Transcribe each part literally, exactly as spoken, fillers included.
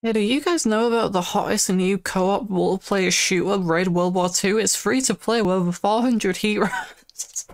Hey, do you guys know about the hottest new co-op multiplayer shooter, Raid World War two? It's free to play with over four hundred heroes.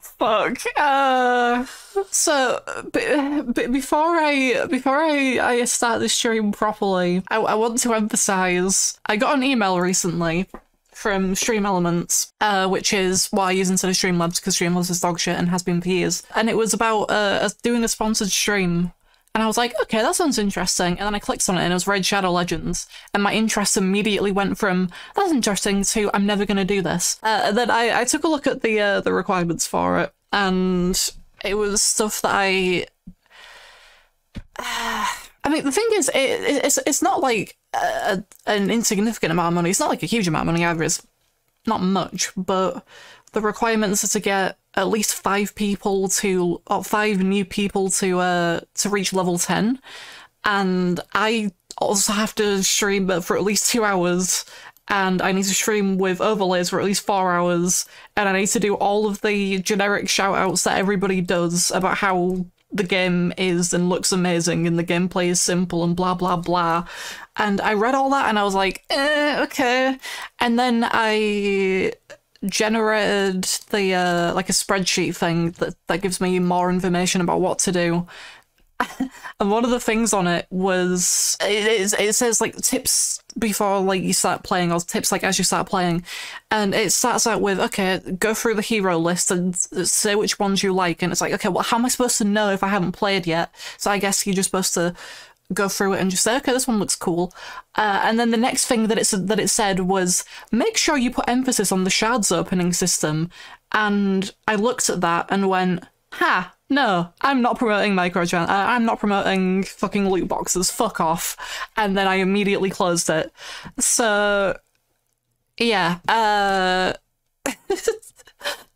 Fuck. Uh, so, b b before I before I, I start this stream properly, I, I want to emphasize, I got an email recently from Stream Elements, uh, which is what I use instead of Stream Labs, because Stream Labs is dog shit and has been for years. And it was about uh, doing a sponsored stream. And I was like, okay, that sounds interesting. And then I clicked on it and it was Raid Shadow Legends. And my interest immediately went from, that's interesting, to I'm never going to do this. Uh, and then I, I took a look at the uh, the requirements for it. And it was stuff that I... Uh, I mean, the thing is, it, it, it's, it's not like a, an insignificant amount of money. It's not like a huge amount of money either. It's not much, but the requirements are to get at least five people to, or five new people to, uh, to reach level ten. And I also have to stream for at least two hours. And I need to stream with overlays for at least four hours. And I need to do all of the generic shout outs that everybody does about how the game is and looks amazing and the gameplay is simple and blah, blah, blah. And I read all that and I was like, eh, okay. And then I generated the uh like a spreadsheet thing that that gives me more information about what to do. And one of the things on it was it is it says like tips before like you start playing, or tips like as you start playing, and it starts out with, okay, go through the hero list and say which ones you like. And it's like, okay, well, how am I supposed to know if I haven't played yet? So I guess you're just supposed to go through it and just say, okay, this one looks cool. Uh, and then the next thing that it that it said was, make sure you put emphasis on the shards opening system. And I looked at that and went, ha, no, I'm not promoting microtrans. I'm not promoting fucking loot boxes. Fuck off. And then I immediately closed it. So, yeah. Uh,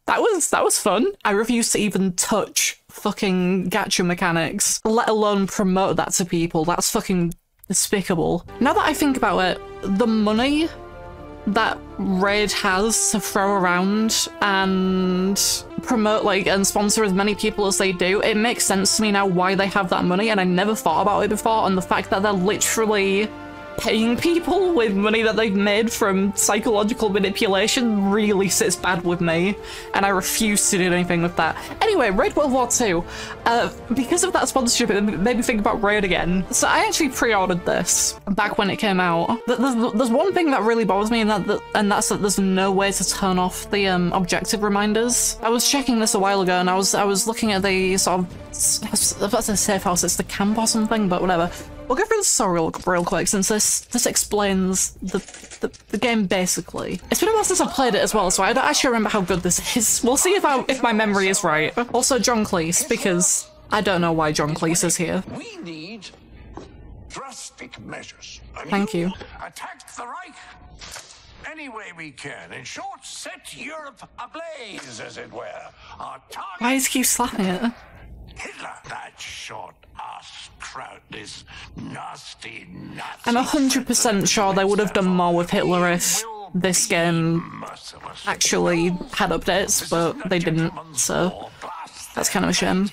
that was that was fun. I refused to even touch fucking gacha mechanics, let alone promote that to people. That's fucking despicable. Now that I think about it, the money that Raid has to throw around and promote like and sponsor as many people as they do, it makes sense to me now why they have that money, and I never thought about it before. And the fact that they're literally paying people with money that they've made from psychological manipulation really sits bad with me, and I refuse to do anything with that. Anyway, Raid World War two. Uh, because of that sponsorship, it made me think about Raid again. So I actually pre-ordered this back when it came out. There's, there's one thing that really bothers me, and, that, and that's that there's no way to turn off the um, objective reminders. I was checking this a while ago, and I was I was looking at the sort of, that's a safe house, it's the camp or something, but whatever. We'll go through the story real, real quick, since this this explains the, the the game basically. It's been a while since I've played it as well, so I don't actually remember how good this is. We'll see if I if my memory is right. Also John Cleese, because I don't know why John Cleese is here. We need drastic measures. Thank you. Attack the Reich any way we can. In short, set Europe ablaze, as it were. Our target. Why does he keep slapping it? Hitler. That short ass crowd, this nasty Nazi. I'm one hundred percent sure they would have done more with Hitler if this game actually had updates, but they didn't, so that's kind of a shame.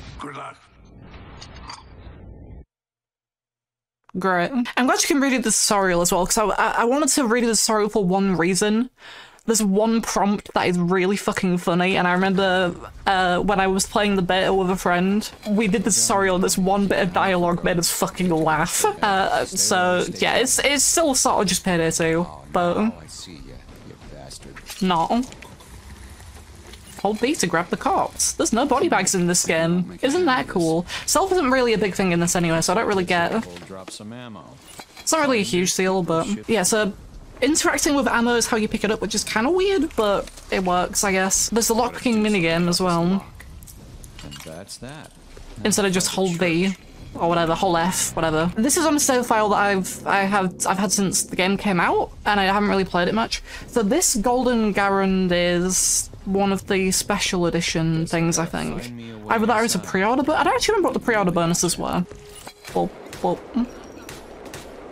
Great. I'm glad you can redo the tutorial as well, because I, I wanted to redo the tutorial for one reason. There's one prompt that is really fucking funny, and I remember uh, when I was playing the beta with a friend, we did the tutorial and this one bit of dialogue made us fucking laugh. Uh, so yeah, it's it's still sort of just Payday two, but no. Hold B to grab the cops. There's no body bags in this game. Isn't that cool? Stealth isn't really a big thing in this anyway, so I don't really get it. It's not really a huge deal, but yeah, so interacting with ammo is how you pick it up, which is kind of weird, but it works, I guess. There's the lockpicking minigame as well. And that's that. That's Instead of just hold V or whatever, hold F, whatever. This is on a save file that I've I have I've had since the game came out, and I haven't really played it much. So this golden Garand is one of the special edition things, I think. Either that or it's a pre-order, but I don't actually remember what the pre-order bonuses were. Boop, boop,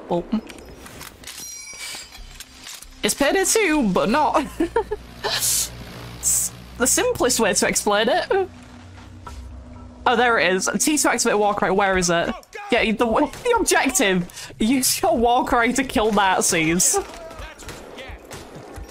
boop. It's Payday two, but not. The simplest way to explain it. Oh, there it is. T to activate walk, right? Where is it? Yeah, the, the objective! Use your walk array to kill Nazis.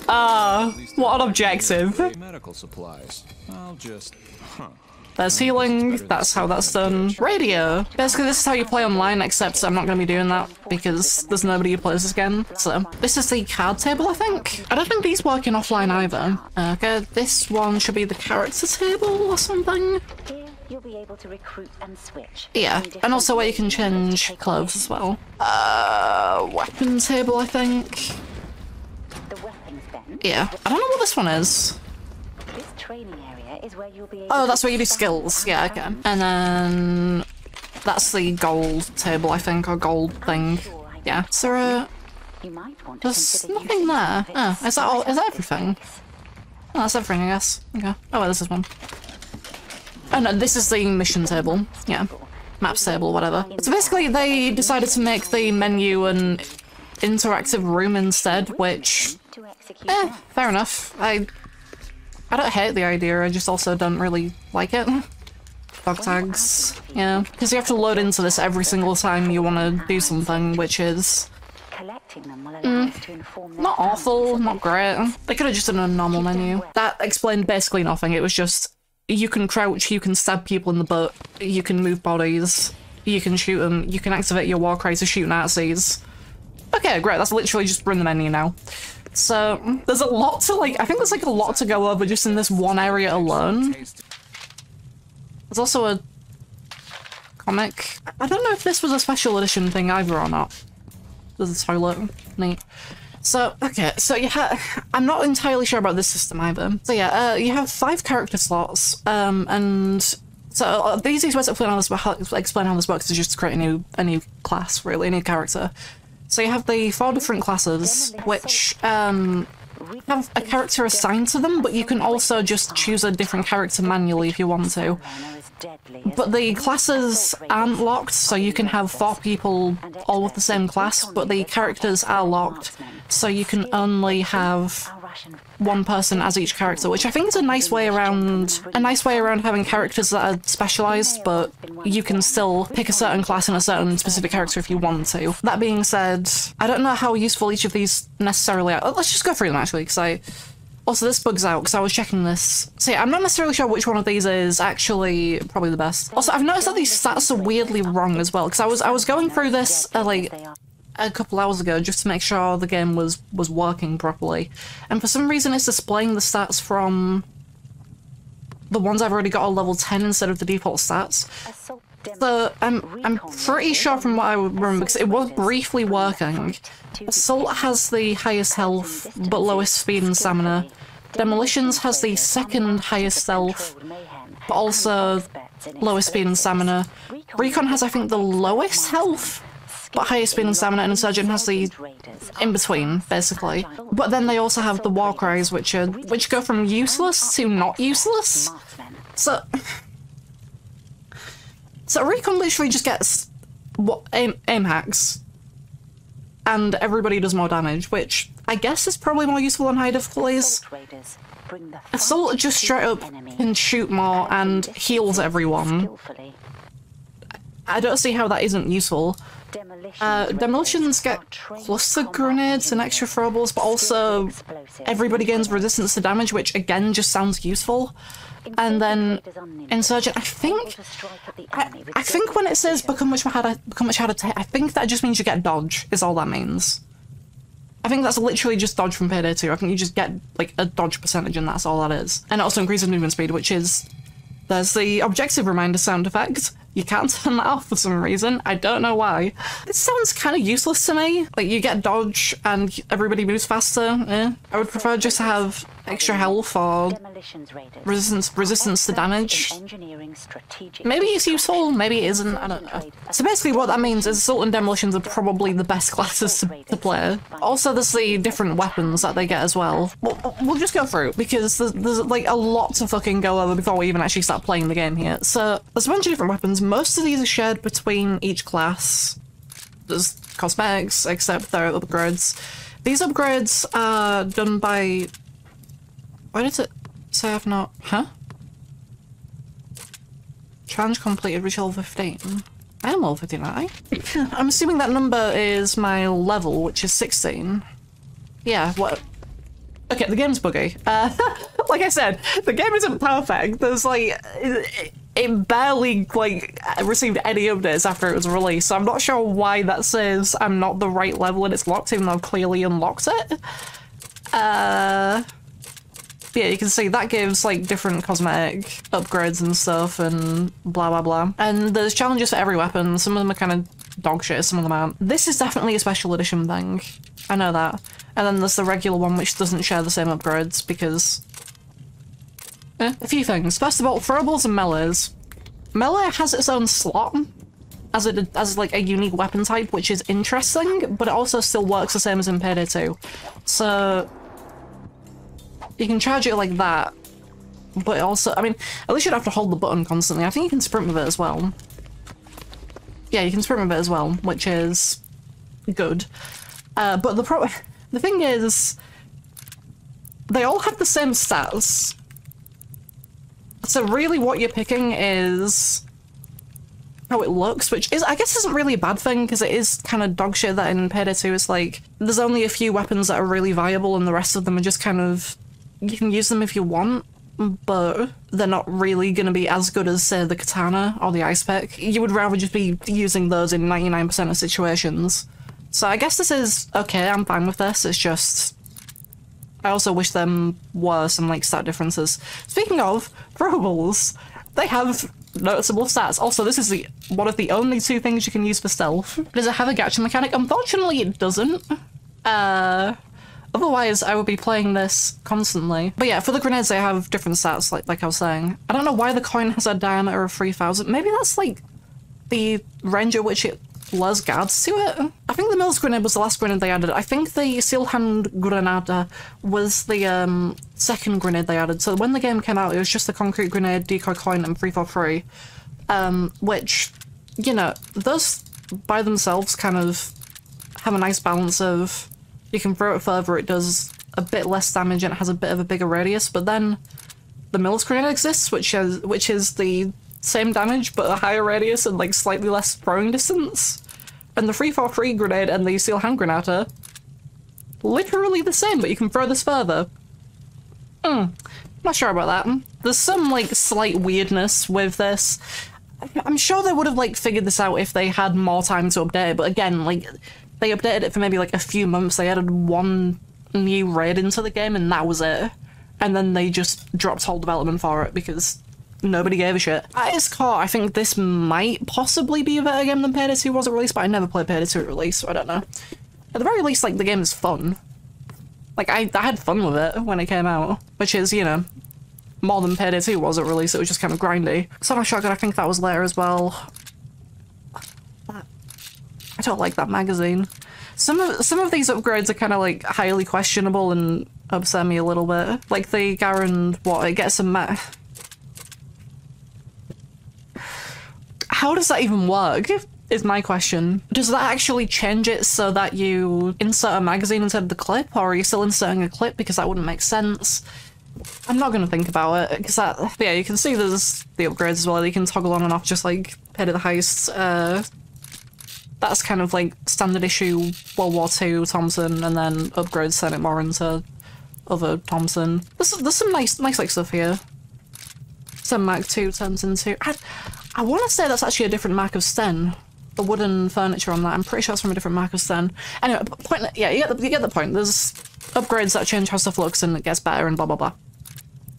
Ah, uh, what an objective. Medical supplies. I'll just... Huh. There's healing, that's how that's done. Radio! Basically this is how you play online, except I'm not going to be doing that because there's nobody who plays this game. So, this is the card table, I think? I don't think these work in offline either. Uh, okay, this one should be the character table or something. You'll be able to recruit and switch. Yeah, and also where you can change clothes as well. Uh, weapon table, I think. The weapons then. Yeah, I don't know what this one is. This training area is where you'll be able. Oh, that's where you do skills. Yeah, okay. And then that's the gold table, I think, or gold thing. Yeah. So uh, there's nothing there. Oh, is that all? Is that everything? Oh, that's everything, I guess. Okay. Oh, wait, this is one. Oh no, this is the mission table, yeah, maps table, whatever. So basically they decided to make the menu an interactive room instead, which, eh, fair enough. I I don't hate the idea, I just also don't really like it. Dog tags, yeah, because you have to load into this every single time you want to do something, which is... Mm. Not awful, not great. They could have just done a normal menu. That explained basically nothing, it was just... You can crouch, you can stab people in the butt, you can move bodies, you can shoot them, you can activate your war cry to shoot Nazis. Okay, great, that's literally just run the menu now. So, there's a lot to like, I think there's like a lot to go over just in this one area alone. There's also a comic. I don't know if this was a special edition thing either or not. There's a toilet, neat. So, okay, so you have, I'm not entirely sure about this system either. So yeah, uh, you have five character slots, um, and so the easiest way to explain how this, explain how this works is just to create a new, a new class, really, a new character. So you have the four different classes, which um, have a character assigned to them, but you can also just choose a different character manually if you want to. But the classes aren't locked, so you can have four people all with the same class, but the characters are locked, so you can only have one person as each character, which I think is a nice way around a nice way around having characters that are specialized, but you can still pick a certain class and a certain specific character if you want to. That being said, I don't know how useful each of these necessarily are. Let's just go through them actually, because I Also, this bugs out because I was checking this. So yeah, I'm not necessarily sure which one of these is actually probably the best. Also, I've noticed that these stats are weirdly wrong as well, because I was I was going through this uh, like a couple hours ago just to make sure the game was was working properly, and for some reason it's displaying the stats from the ones I've already got are level ten instead of the default stats. So I'm I'm pretty sure from what I remember, because it was briefly working. Assault has the highest health but lowest speed and stamina. Demolitions has the second highest stealth but also lowest speed and stamina. Recon has, I think, the lowest health but highest speed and stamina, and Insurgent has the in between, basically. But then they also have the war cries, which are which go from useless to not useless. So. So Recon literally just gets what aim, aim hacks, and everybody does more damage, which I guess is probably more useful on high difficulties. Assault just straight up can shoot more and heals everyone. I don't see how that isn't useful. Uh, demolitions get cluster grenades and extra throwables, but also everybody gains resistance to damage, which again just sounds useful. And then Insurgent, I think, I, I think when it says become much harder, become much harder to hit, I think that just means you get dodge, is all that means. I think that's literally just dodge from Payday two, I think you just get like a dodge percentage and that's all that is. And it also increases movement speed, which is, there's the objective reminder sound effect. You can't turn that off for some reason, I don't know why. It sounds kind of useless to me, like you get dodge and everybody moves faster, eh. I would prefer just to have extra health or resistance, resistance to damage. Maybe it's useful, maybe it isn't, I don't know. So basically what that means is Assault and Demolitions are probably the best classes to, to play. Also there's the different weapons that they get as well. We'll, we'll just go through, because there's, there's like a lot to fucking go over before we even actually start playing the game here. So there's a bunch of different weapons, most of these are shared between each class. There's cosmetics, except there are upgrades. These upgrades are done by... Why did it say I've not... Huh? Challenge completed, reach level fifteen. I am level fifty-nine. I'm assuming that number is my level, which is sixteen. Yeah, what? Okay, the game's buggy. Uh, like I said, the game isn't perfect. There's like, it, it barely like received any updates after it was released, so I'm not sure why that says I'm not the right level and it's locked, even though I've clearly unlocked it. Uh, yeah, you can see that gives like different cosmetic upgrades and stuff and blah blah blah. And there's challenges for every weapon. Some of them are kind of dog shit, some of them aren't. This is definitely a special edition thing. I know that. And then there's the regular one, which doesn't share the same upgrades because... Eh, a few things. First of all, throwables and melees. Melee has its own slot as it as like a unique weapon type, which is interesting, but it also still works the same as in Payday two. So you can charge it like that, but also, I mean, at least you'd have to hold the button constantly. I think you can sprint with it as well. Yeah, you can sprint with it as well, which is good. Uh, but the pro the thing is, they all have the same stats. So really what you're picking is how it looks, which is, I guess, isn't really a bad thing, because it is kind of dog shit that in Payday two it's like, there's only a few weapons that are really viable and the rest of them are just kind of, you can use them if you want, but they're not really going to be as good as, say, the katana or the ice pick. You would rather just be using those in ninety-nine percent of situations. So I guess this is okay, I'm fine with this, it's just... I also wish there were some, like, stat differences. Speaking of, throwables, they have noticeable stats. Also, this is the one of the only two things you can use for stealth. Does it have a gacha mechanic? Unfortunately, it doesn't. Uh... Otherwise, I would be playing this constantly. But yeah, for the grenades, they have different stats, like like I was saying. I don't know why the coin has a diameter of three thousand. Maybe that's, like, the range at which it blurs guards to it. I think the Mills grenade was the last grenade they added. I think the Stielhandgranate was the um, second grenade they added. So when the game came out, it was just the concrete grenade, decoy coin, and three forty-three. Um, which, you know, those by themselves kind of have a nice balance of... You can throw it further, it does a bit less damage and it has a bit of a bigger radius, but then the Mills grenade exists, which is, which is the same damage but a higher radius and like slightly less throwing distance. And the three forty-three grenade and the Stielhandgranate are literally the same, but you can throw this further. Hmm, not sure about that. There's some like slight weirdness with this. I'm sure they would have like figured this out if they had more time to update it, but again, like... They updated it for maybe like a few months, they added one new raid into the game and that was it. And then they just dropped whole development for it because nobody gave a shit. At its core, I think this might possibly be a better game than Payday two was at release, but I never played Payday two at release, so I don't know. At the very least, like, the game is fun. Like, I, I had fun with it when it came out, which is, you know, more than Payday two was at release, it was just kind of grindy. Summer Shotgun, I think that was later as well. I don't like that magazine. Some of some of these upgrades are kind of like highly questionable and upset me a little bit. Like the Garand, what, it gets a ma- How does that even work, is my question. Does that actually change it so that you insert a magazine instead of the clip, or are you still inserting a clip because that wouldn't make sense? I'm not going to think about it, because that- yeah, you can see there's the upgrades as well, you can toggle on and off just like Head of the Heist, uh... That's kind of like standard issue World War two Thompson, and then upgrades turn it more into other Thompson. There's, there's some nice nice like stuff here. Some Mac two turns into... I, I want to say that's actually a different Mac of Sten. The wooden furniture on that, I'm pretty sure it's from a different Mac of Sten. Anyway, point, yeah, you get, the, you get the point. There's upgrades that change how stuff looks and it gets better and blah blah blah.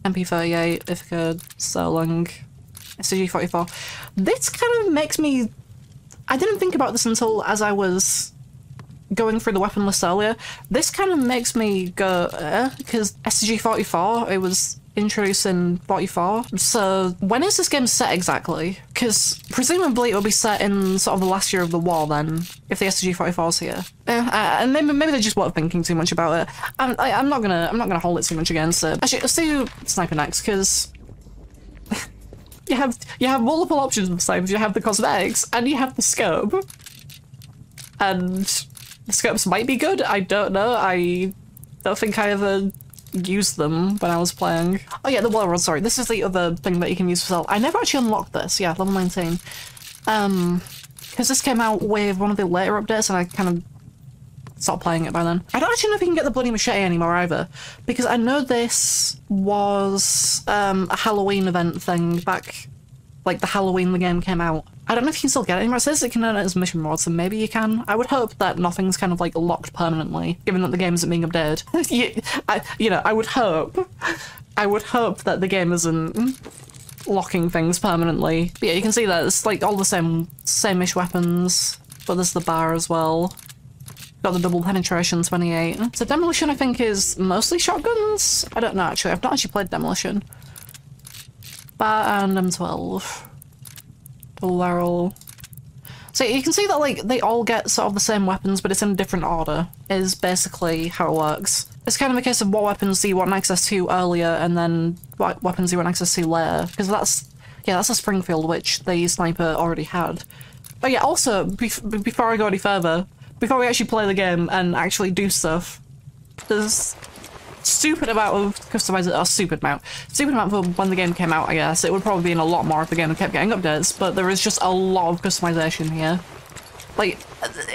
M P thirty-eight, Ithaca, Sterling, S T G forty-four. This kind of makes me... I didn't think about this until as I was going through the weapon list earlier. This kind of makes me go, eh? Because S T G forty-four, it was introduced in forty-four. So when is this game set exactly? Because presumably it'll be set in sort of the last year of the war then, if the S T G forty-four's here. Eh, uh, and maybe maybe they just weren't thinking too much about it. I'm, I, I'm not gonna I'm not gonna hold it too much against it. Actually, let's do Sniper next, because. You have you have multiple options of snipers. You have the cosmetics and you have the scope, and the scopes might be good. I don't know. I don't think I ever used them when I was playing. Oh yeah, the wall run. Sorry, this is the other thing that you can use for self. I never actually unlocked this. Yeah, level nineteen. Um, because this came out with one of the later updates and I kind of stopped playing it by then. I don't actually know if you can get the bloody machete anymore either, because I know this was um, a Halloween event thing back, like the Halloween the game came out. I don't know if you can still get it anymore. It says it can earn it as mission rewards, so maybe you can. I would hope that nothing's kind of like locked permanently, given that the game isn't being updated. you, I, you know, I would hope. I would hope that the game isn't locking things permanently. But yeah, you can see that it's like all the same, same-ish weapons, but there's the bar as well. Got the double penetration twenty-eight. So demolition, I think, is mostly shotguns. I don't know actually. I've not actually played demolition. Bar and M twelve. Laurel. So you can see that like they all get sort of the same weapons, but it's in a different order, is basically how it works. It's kind of a case of what weapons do you want access to earlier and then what weapons do you want access to later, because that's, yeah, that's a Springfield which the sniper already had. But yeah, also, bef before I go any further, before we actually play the game and actually do stuff, there's stupid amount of customization, or stupid amount, stupid amount of when the game came out, I guess. It would probably be in a lot more if the game kept getting updates, but there is just a lot of customization here. Like,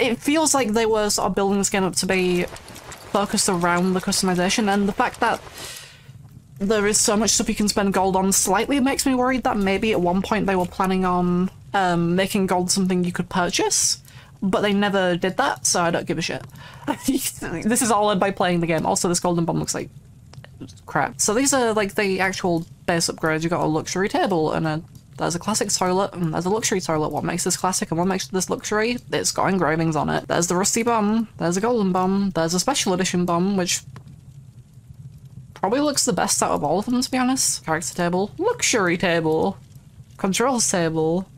it feels like they were sort of building this game up to be focused around the customization, and the fact that there is so much stuff you can spend gold on slightly makes me worried that maybe at one point they were planning on um, making gold something you could purchase. But they never did that, so I don't give a shit. This is all led by playing the game. Also, this golden bomb looks like crap. So these are like the actual base upgrades. You've got a luxury table, and a, there's a classic toilet, and there's a luxury toilet. What makes this classic and what makes this luxury? It's got engravings on it. There's the rusty bomb. There's a golden bomb. There's a special edition bomb, which probably looks the best out of all of them, to be honest. Character table. Luxury table. Controls table.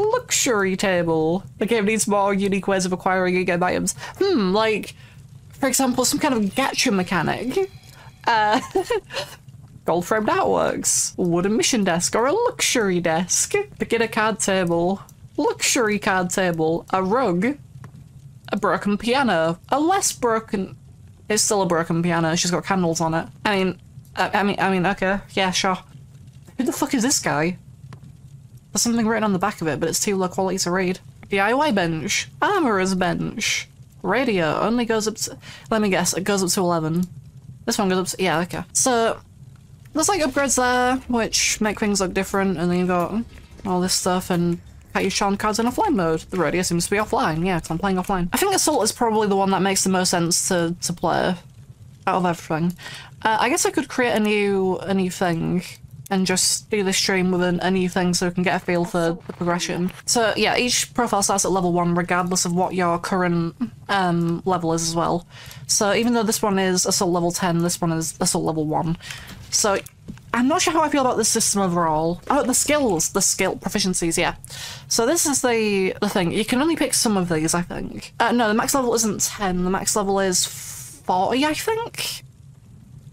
Luxury table. The game needs more unique ways of acquiring in-game items. Hmm, like, for example, some kind of gacha mechanic. Uh, gold-framed artworks. Wooden mission desk or a luxury desk. Beginner card table. Luxury card table. A rug. A broken piano. A less broken... It's still a broken piano. She's got candles on it. I mean, I, I mean, I mean, okay. Yeah, sure. Who the fuck is this guy? There's something written on the back of it, but it's too low quality to read. D I Y bench. Armorer's bench. Radio only goes up to... Let me guess, it goes up to eleven. This one goes up to... Yeah, okay. So, there's like upgrades there, which make things look different, and then you've got all this stuff, and can't use charm cards in offline mode. The radio seems to be offline, yeah, because I'm playing offline. I think Assault is probably the one that makes the most sense to, to play out of everything. Uh, I guess I could create a new, a new thing. And just do this stream with a new thing so we can get a feel for the progression. So yeah, each profile starts at level one regardless of what your current um, level is as well. So even though this one is Assault level ten, this one is Assault level one. So I'm not sure how I feel about this system overall. Oh, the skills, the skill proficiencies, yeah. So this is the, the thing, you can only pick some of these, I think. Uh, no, the max level isn't ten, the max level is forty, I think?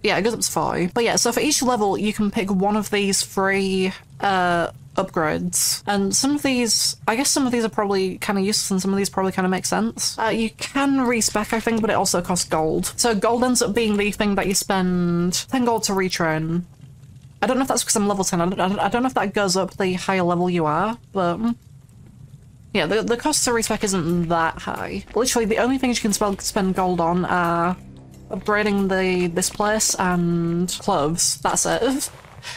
Yeah, it goes up to forty. But yeah, so for each level, you can pick one of these three uh, upgrades. And some of these, I guess some of these are probably kind of useless and some of these probably kind of make sense. Uh, you can respec, I think, but it also costs gold. So gold ends up being the thing that you spend ten gold to retrain. I don't know if that's because I'm level ten. I don't, I don't know if that goes up the higher level you are, but... Yeah, the, the cost to respec isn't that high. Literally, the only things you can spell, spend gold on are... upgrading the this place and clothes. That's it.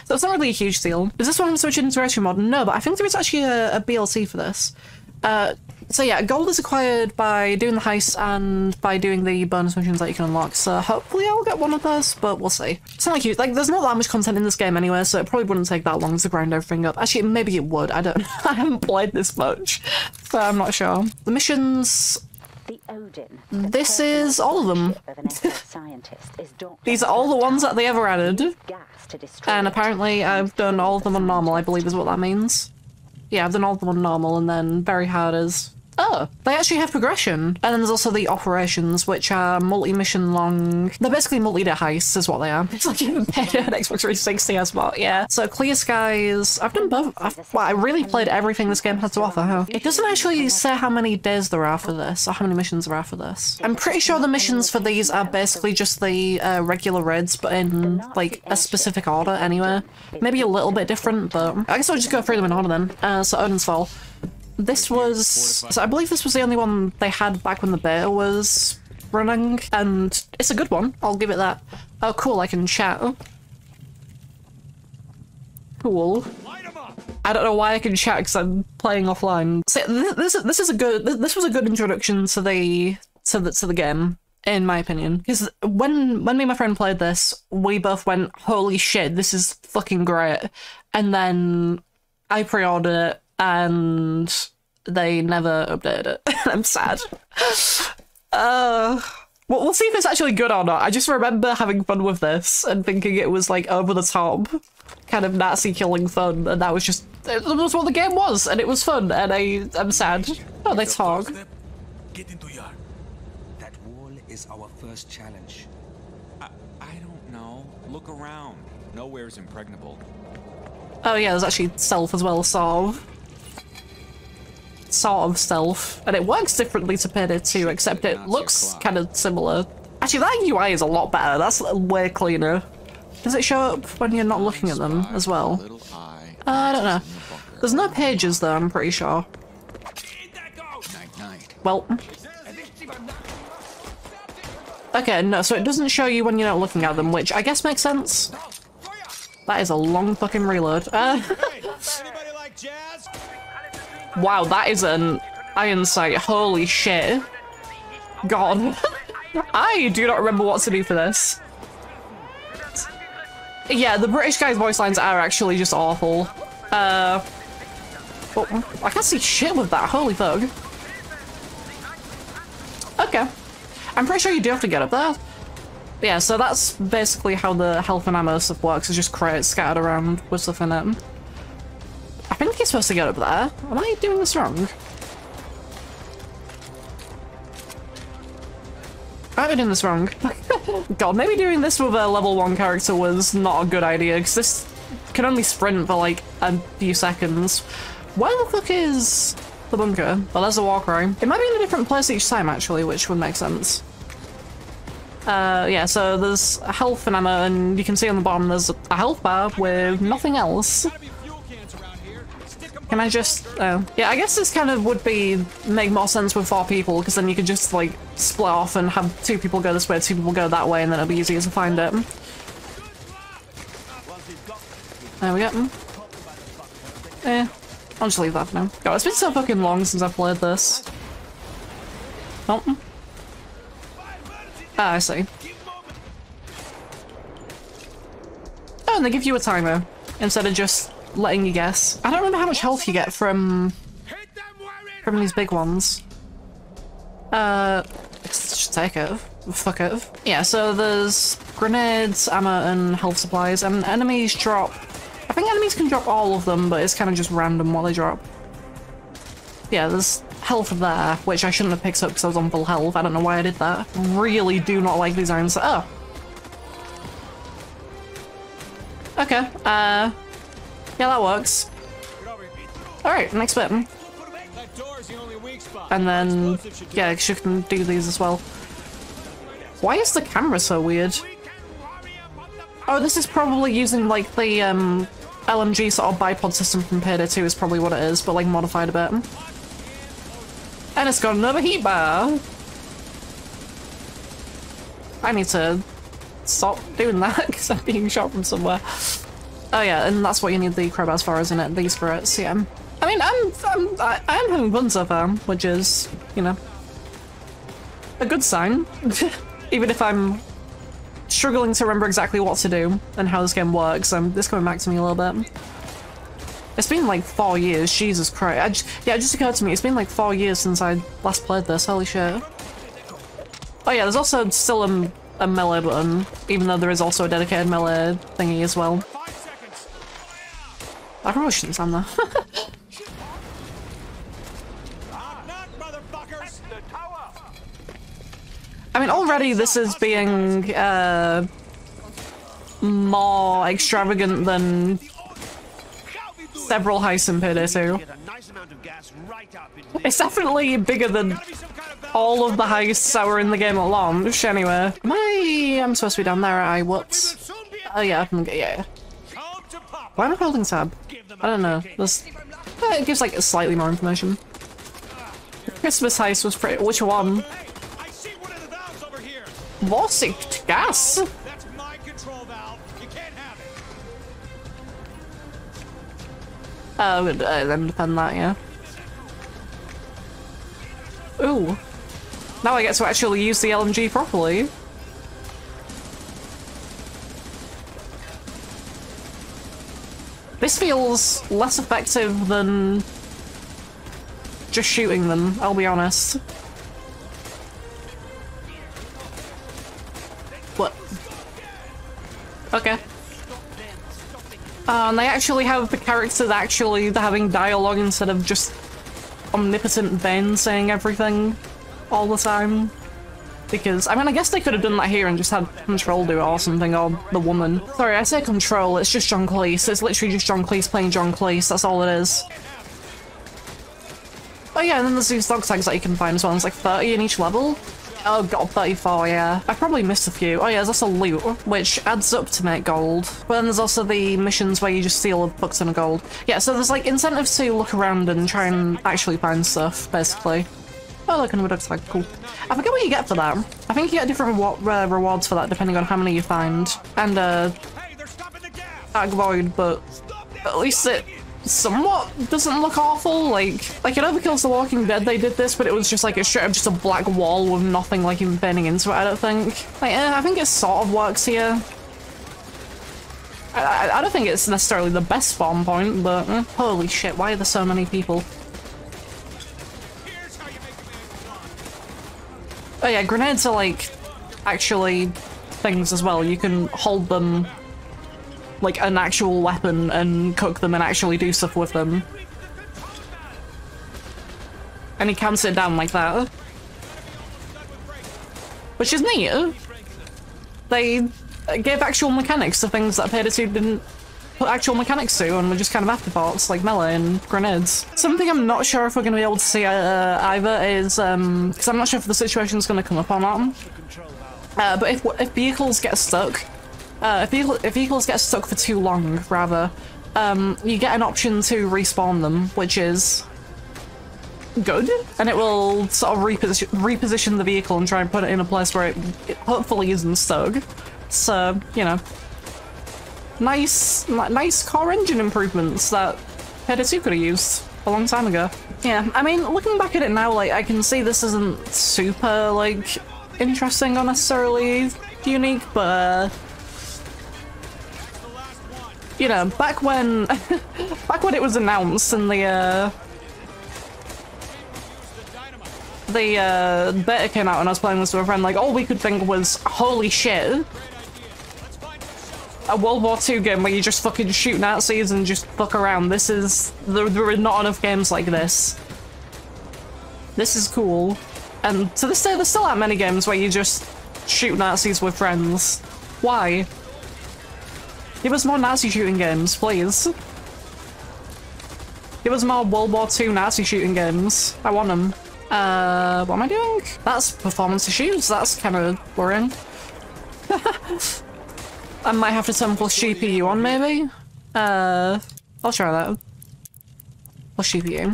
So it's not really a huge deal. Is this one switching into integration mod? No, but I think there is actually a, a B L C for this. Uh, so yeah, gold is acquired by doing the heist and by doing the bonus missions that you can unlock. So hopefully I'll get one of those, but we'll see. It's not like you like. There's not that much content in this game anyway, so it probably wouldn't take that long to grind everything up. Actually, maybe it would. I don't. I haven't played this much, so I'm not sure. The missions. The Odin, the this is all of them. Is these are all the ones that they ever added. And apparently I've done all of them on normal, I believe is what that means. Yeah, I've done all of them on normal and then very hard is... Oh, they actually have progression. And then there's also the operations, which are multi-mission long. They're basically multi-day heists is what they are. It's like an Xbox three sixty as well, yeah. So Clear Skies, I've done both. I've, well, I really played everything this game has to offer, huh? It doesn't actually say how many days there are for this or how many missions there are for this. I'm pretty sure the missions for these are basically just the uh, regular raids, but in like a specific order anyway. Maybe a little bit different, but I guess I'll just go through them in order then. Uh, so Odin's Fall. This was, I believe this was the only one they had back when the beta was running, and it's a good one, I'll give it that. Oh cool, I can chat. Cool. I don't know why I can chat because I'm playing offline. So this this is a good this was a good introduction to the to the to the game, in my opinion. Because when when me and my friend played this, we both went, "Holy shit, this is fucking great!" And then I pre-ordered it, and they never updated it. I'm sad. uh, well, we'll see if it's actually good or not. I just remember having fun with this and thinking it was like over the top, kind of Nazi killing fun, and that was just it was what the game was, and it was fun. And I I'm sad. Oh, they talk. Get into yard. That wall is our first challenge. I I don't know. Look around. Nowhere is impregnable. Oh yeah, there's actually stealth as well, sort of. Sort of stealth. And it works differently to Payday two, except it looks kind of similar. Actually, that U I is a lot better. That's way cleaner. Does it show up when you're not looking at them as well? Uh, I don't know. There's no pages though, I'm pretty sure. Well. Okay, no, so it doesn't show you when you're not looking at them, which I guess makes sense. That is a long fucking reload. Uh, wow, that is an iron sight. Holy shit. God. I do not remember what to do for this. Yeah, the British guy's voice lines are actually just awful. Uh, oh, I can't see shit with that. Holy fuck. Okay. I'm pretty sure you do have to get up there. Yeah, so that's basically how the health and ammo stuff works, is just crates scattered around with stuff in it. I think you're supposed to get up there. Am I doing this wrong? Am I doing this wrong? God, maybe doing this with a level one character was not a good idea, because this can only sprint for like a few seconds. Where the fuck is the bunker? Well, there's a war cry. It might be in a different place each time, actually, which would make sense. Uh, yeah, so there's health and ammo, and you can see on the bottom there's a health bar with nothing else. Can I just... Oh. Yeah, I guess this kind of would be make more sense with four people, because then you could just, like, split off and have two people go this way, two people go that way, and then it'll be easier to find it. There we go. Eh, I'll just leave that for now. God, it's been so fucking long since I've played this. Oh. Ah, I see. Oh, and they give you a timer instead of just letting you guess. I don't remember how much health you get from from these big ones. Uh, just take it. Fuck it. Yeah, so there's grenades, ammo, and health supplies, and enemies drop. I think enemies can drop all of them, but it's kind of just random what they drop. Yeah, there's health there, which I shouldn't have picked up because I was on full health. I don't know why I did that. Really do not like these irons. Oh. Okay. Uh, yeah, that works. Alright, next bit. And then, yeah, you can do these as well. Why is the camera so weird? Oh, this is probably using, like, the um, L M G sort of bipod system from Payday two is probably what it is, but, like, modified a bit. And it's got another heat bar. I need to stop doing that because I'm being shot from somewhere. Oh yeah, and that's what you need the crowbars for, isn't it? These for it. Yeah. I mean, I'm I'm I, I'm having fun so far, which is, you know, a good sign. Even if I'm struggling to remember exactly what to do and how this game works, um, this coming back to me a little bit. It's been like four years, Jesus Christ. I just, yeah, it just occurred to me, it's been like four years since I last played this, holy shit. Oh yeah, there's also still a, a melee button, even though there is also a dedicated melee thingy as well. I probably shouldn't stand there. I mean, already this is being uh, more extravagant than several heists in Payday two. It's definitely bigger than all of the heists that were in the game at launch, anyway. Am I... I'm supposed to be down there, I what? Oh yeah, I can get... yeah. Why am I holding tab? I don't know. There's... It gives, like, slightly more information. Christmas heist was pretty. Which one? I see one of the valves over here. Vorsicht, gas. That's my control valve. You can't have it. Uh, I'm gonna defend that, yeah. Ooh. Now I get to actually use the L M G properly. This feels less effective than just shooting them, I'll be honest. What? Okay. Uh, and they actually have the characters actually having dialogue instead of just omnipotent Ben saying everything all the time. Because, I mean, I guess they could have done that here and just had Control do it or something, or the woman. Sorry, I say Control, it's just John Cleese. It's literally just John Cleese playing John Cleese, that's all it is. Oh yeah, and then there's these dog tags that you can find as well, and it's like thirty in each level. Oh god, thirty-four, yeah. I probably missed a few. Oh yeah, there's also loot, which adds up to make gold. But then there's also the missions where you just steal a bucket ton of gold. Yeah, so there's like incentives to look around and try and actually find stuff, basically. Oh, look, another dog tag, cool. I forget what you get for that. I think you get different re uh, rewards for that depending on how many you find. And, uh, hey, they're stopping the gas. Tag void, but at least it somewhat doesn't look awful. Like, like in Overkill's The Walking Dead they did this, but it was just like a straight up just a black wall with nothing like even burning into it, I don't think. Like, eh, I think it sort of works here. I, I, I don't think it's necessarily the best spawn point, but eh. Holy shit, why are there so many people? Oh yeah, grenades are like actually things as well. You can hold them like an actual weapon and cook them and actually do stuff with them. And you can sit down like that. Which is neat. They gave actual mechanics to things that Payday two didn't put actual mechanics to and were just kind of afterthoughts, like melee and grenades. Something I'm not sure if we're going to be able to see uh, either is, because um, I'm not sure if the situation's going to come up or not, uh, but if, if vehicles get stuck, uh, if, vehicle, if vehicles get stuck for too long, rather, um, you get an option to respawn them, which is good, and it will sort of reposition, reposition the vehicle and try and put it in a place where it, it hopefully isn't stuck. So, you know. Nice, nice car engine improvements that Payday two could have used a long time ago. Yeah, I mean, looking back at it now, like, I can see this isn't super, like, interesting or necessarily unique, but, uh, you know, back when, back when it was announced and the, uh, the, uh, beta came out and I was playing this with a friend, like, all we could think was, holy shit. A World War Two game where you just fucking shoot Nazis and just fuck around. This is... There, there are not enough games like this. This is cool. And to this day, there still aren't many games where you just shoot Nazis with friends. Why? Give us more Nazi shooting games, please. Give us more World War Two Nazi shooting games. I want them. Uh, what am I doing? That's performance issues. That's kind of worrying. I might have to turn plus G P U on, maybe? Uh, I'll try that. Plus G P U.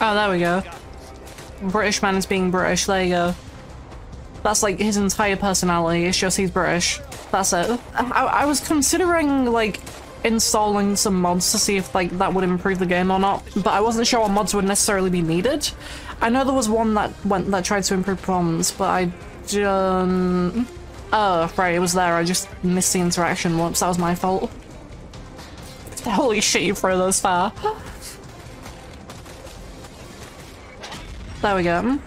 Oh, there we go. British man is being British, there you go. That's like his entire personality, it's just he's British. That's it. I, I was considering, like, installing some mods to see if, like, that would improve the game or not, but I wasn't sure what mods would necessarily be needed. I know there was one that went that tried to improve performance, but I don't... Oh, right, it was there. I just missed the interaction once. That was my fault. Holy shit, you throw those far. There we go.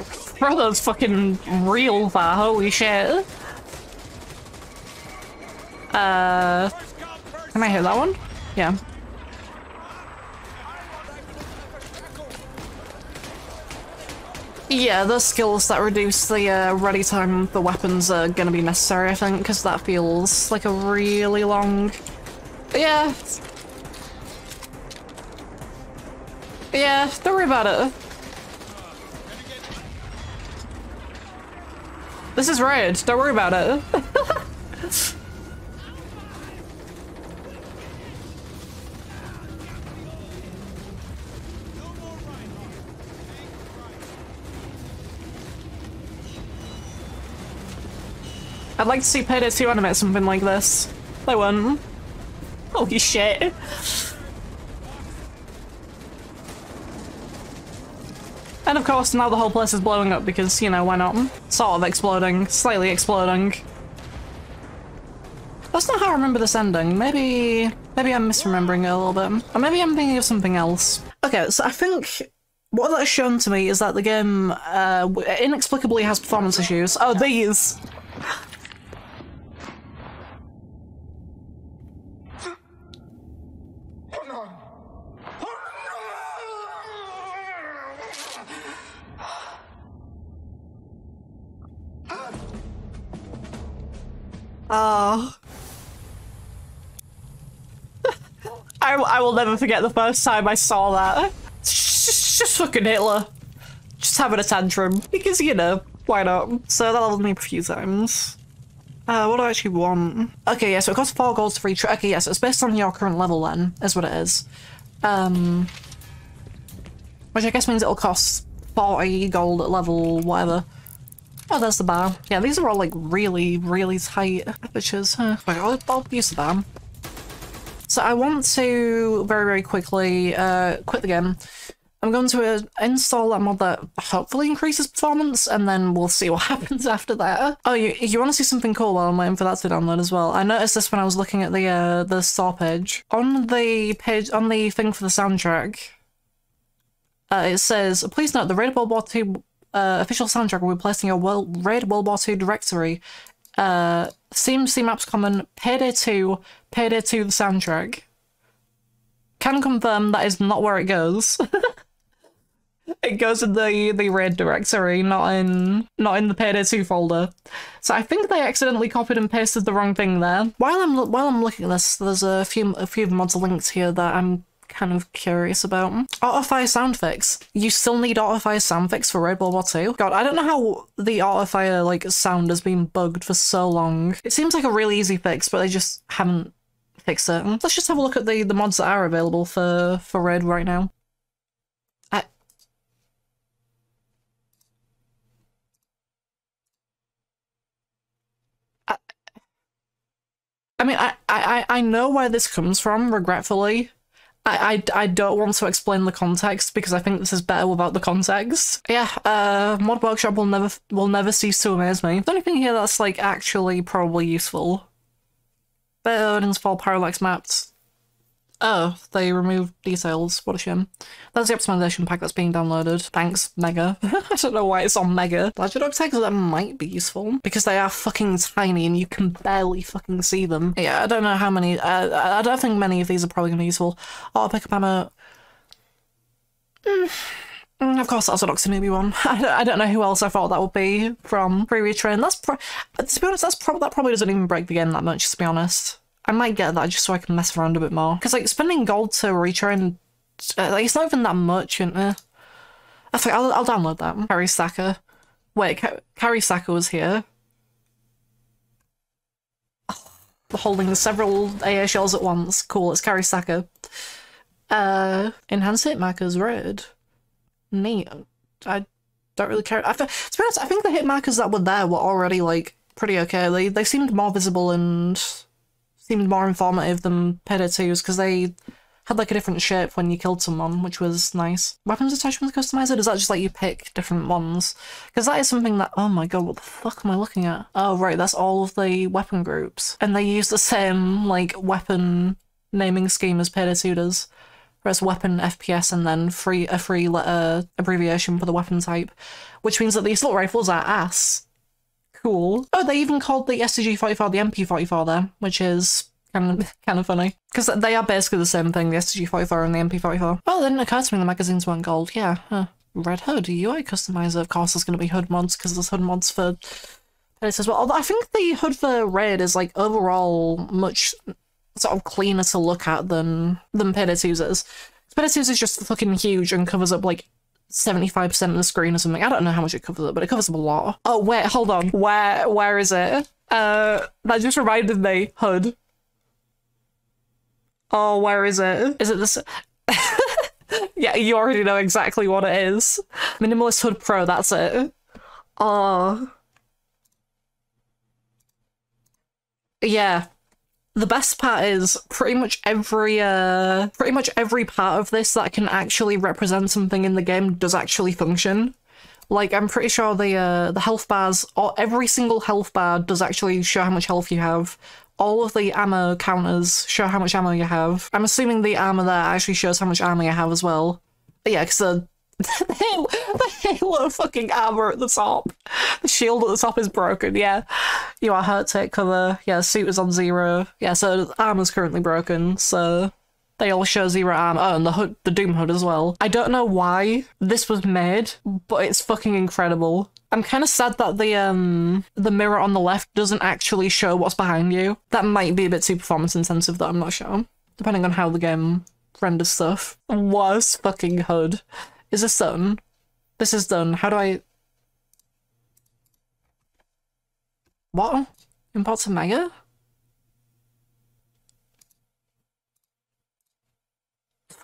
Throw those fucking real far. Holy shit. Uh, can I hit that one? Yeah. Yeah, those skills that reduce the uh, ready time for weapons are gonna be necessary, I think, because that feels like a really long... Yeah. Yeah, don't worry about it. This is Raid, don't worry about it. I'd like to see Payday two animate something like this. They wouldn't. Holy shit. And of course now the whole place is blowing up because, you know, why not? Sort of exploding. Slightly exploding. That's not how I remember this ending. Maybe... Maybe I'm misremembering it a little bit. Or maybe I'm thinking of something else. Okay, so I think... what that's shown to me is that the game uh, inexplicably has performance issues. Oh, these! Oh. I, I will never forget the first time I saw that. It's just, just fucking Hitler. Just having a tantrum. Because, you know, why not? So that leveled me a few times. Uh, what do I actually want? Okay, yeah, so it costs four golds to free track. Okay, yeah, so it's based on your current level then, is what it is. Um, which I guess means it'll cost forty gold at level whatever. Oh, there's the bar. Yeah, these are all like really, really tight apertures. Huh. I'll, I'll use the bar. So I want to very, very quickly uh, quit the game. I'm going to uh, install a mod that hopefully increases performance, and then we'll see what happens after that. Oh, you, you want to see something cool while I'm waiting for that to download as well? I noticed this when I was looking at the uh, the store page. On the page, on the thing for the soundtrack, uh, it says, "Please note the Raid World War two uh, official soundtrack will be placed in your World Raid World War two directory. Uh, C M C Maps Common, Payday two, Payday two the soundtrack. Can confirm that is not where it goes." It goes in the the raid directory, not in not in the Payday two folder. So I think they accidentally copied and pasted the wrong thing there. While I'm while I'm looking at this, there's a few a few mods linked here that I'm kind of curious about. Autofire sound fix. You still need autofire sound fix for Raid World War two. God, I don't know how the autofire like sound has been bugged for so long. It seems like a really easy fix, but they just haven't fixed it. Let's just have a look at the the mods that are available for for Raid right now. I mean, I, I, I know where this comes from, regretfully. I, I, I don't want to explain the context because I think this is better without the context. Yeah, uh, Mod Workshop will never will never cease to amaze me. The only thing here that's, like, actually probably useful. Better Odin's Fall parallax mapped. Oh, they removed details. What a shame. That's the optimization pack that's being downloaded. Thanks, Mega. I don't know why it's on Mega. Ledger dog tags that might be useful because they are fucking tiny and you can barely fucking see them. Yeah, I don't know how many. Uh, I don't think many of these are probably going to be useful. Oh, pick up ammo. Mm. Mm, of course, Orthodoxy maybe one. I don't, I don't know who else I thought that would be from pre-retrain. That's pro to be honest. That's pro that probably doesn't even break the game that much. To be honest. I might get that just so I can mess around a bit more. Because, like, spending gold to retrain, uh, like, it's not even that much, isn't it? I think I'll, I'll download that. Carrie Sacker. Wait, Car Carrie Sacker was here. Oh, holding several A A shells at once. Cool, it's Carrie Sacker. Uh, enhance hit markers, red. Neat. I don't really care. I to be honest, I think the hit markers that were there were already, like, pretty okay. They, they seemed more visible and... seemed more informative than Payday two's because they had like a different shape when you killed someone, which was nice. Weapons attachments customizer? Is that just like you pick different ones? Because that is something that, oh my god, what the fuck am I looking at? Oh right, that's all of the weapon groups. And they use the same like weapon naming scheme as Payday two does. Press weapon, F P S, and then free a free letter abbreviation for the weapon type, which means that the assault rifles are ass. Cool. Oh, they even called the S T G forty-four the M P forty-four there, which is kind of kind of funny because they are basically the same thing, the S T G forty-four and the M P forty-four. Oh, then it occurred to me the magazines weren't gold. Yeah, huh. Red Hood U I customizer. Of course, there's going to be hood mods because there's hood mods for this as well. Although I think the hood for Raid is like overall much sort of cleaner to look at than than Payday two's. Payday two's is just fucking huge and covers up like seventy-five percent of the screen or something. I don't know how much it covers up, but it covers up a lot. Oh, wait, hold on. Where, where is it? Uh, that just reminded me. Hood. Oh, where is it? Is it this? Yeah, you already know exactly what it is. Minimalist Hood Pro, that's it. Oh. yeah, the best part is pretty much every uh, pretty much every part of this that can actually represent something in the game does actually function. Like, I'm pretty sure the uh, the health bars, or every single health bar does actually show how much health you have. All of the ammo counters show how much ammo you have. I'm assuming the armor there actually shows how much armor you have as well. But yeah, because the, the halo of fucking armor at the top. The shield at the top is broken, yeah. You are hurt, take cover. Yeah, suit is on zero. Yeah, so armor's currently broken, so... They all show zero armor. Oh, and the hood, the Doom hood as well. I don't know why this was made, but it's fucking incredible. I'm kind of sad that the um the mirror on the left doesn't actually show what's behind you. That might be a bit too performance intensive, though, I'm not sure. Depending on how the game renders stuff. Was fucking hood. Is this done? This is done. How do I... What? Import to Mega?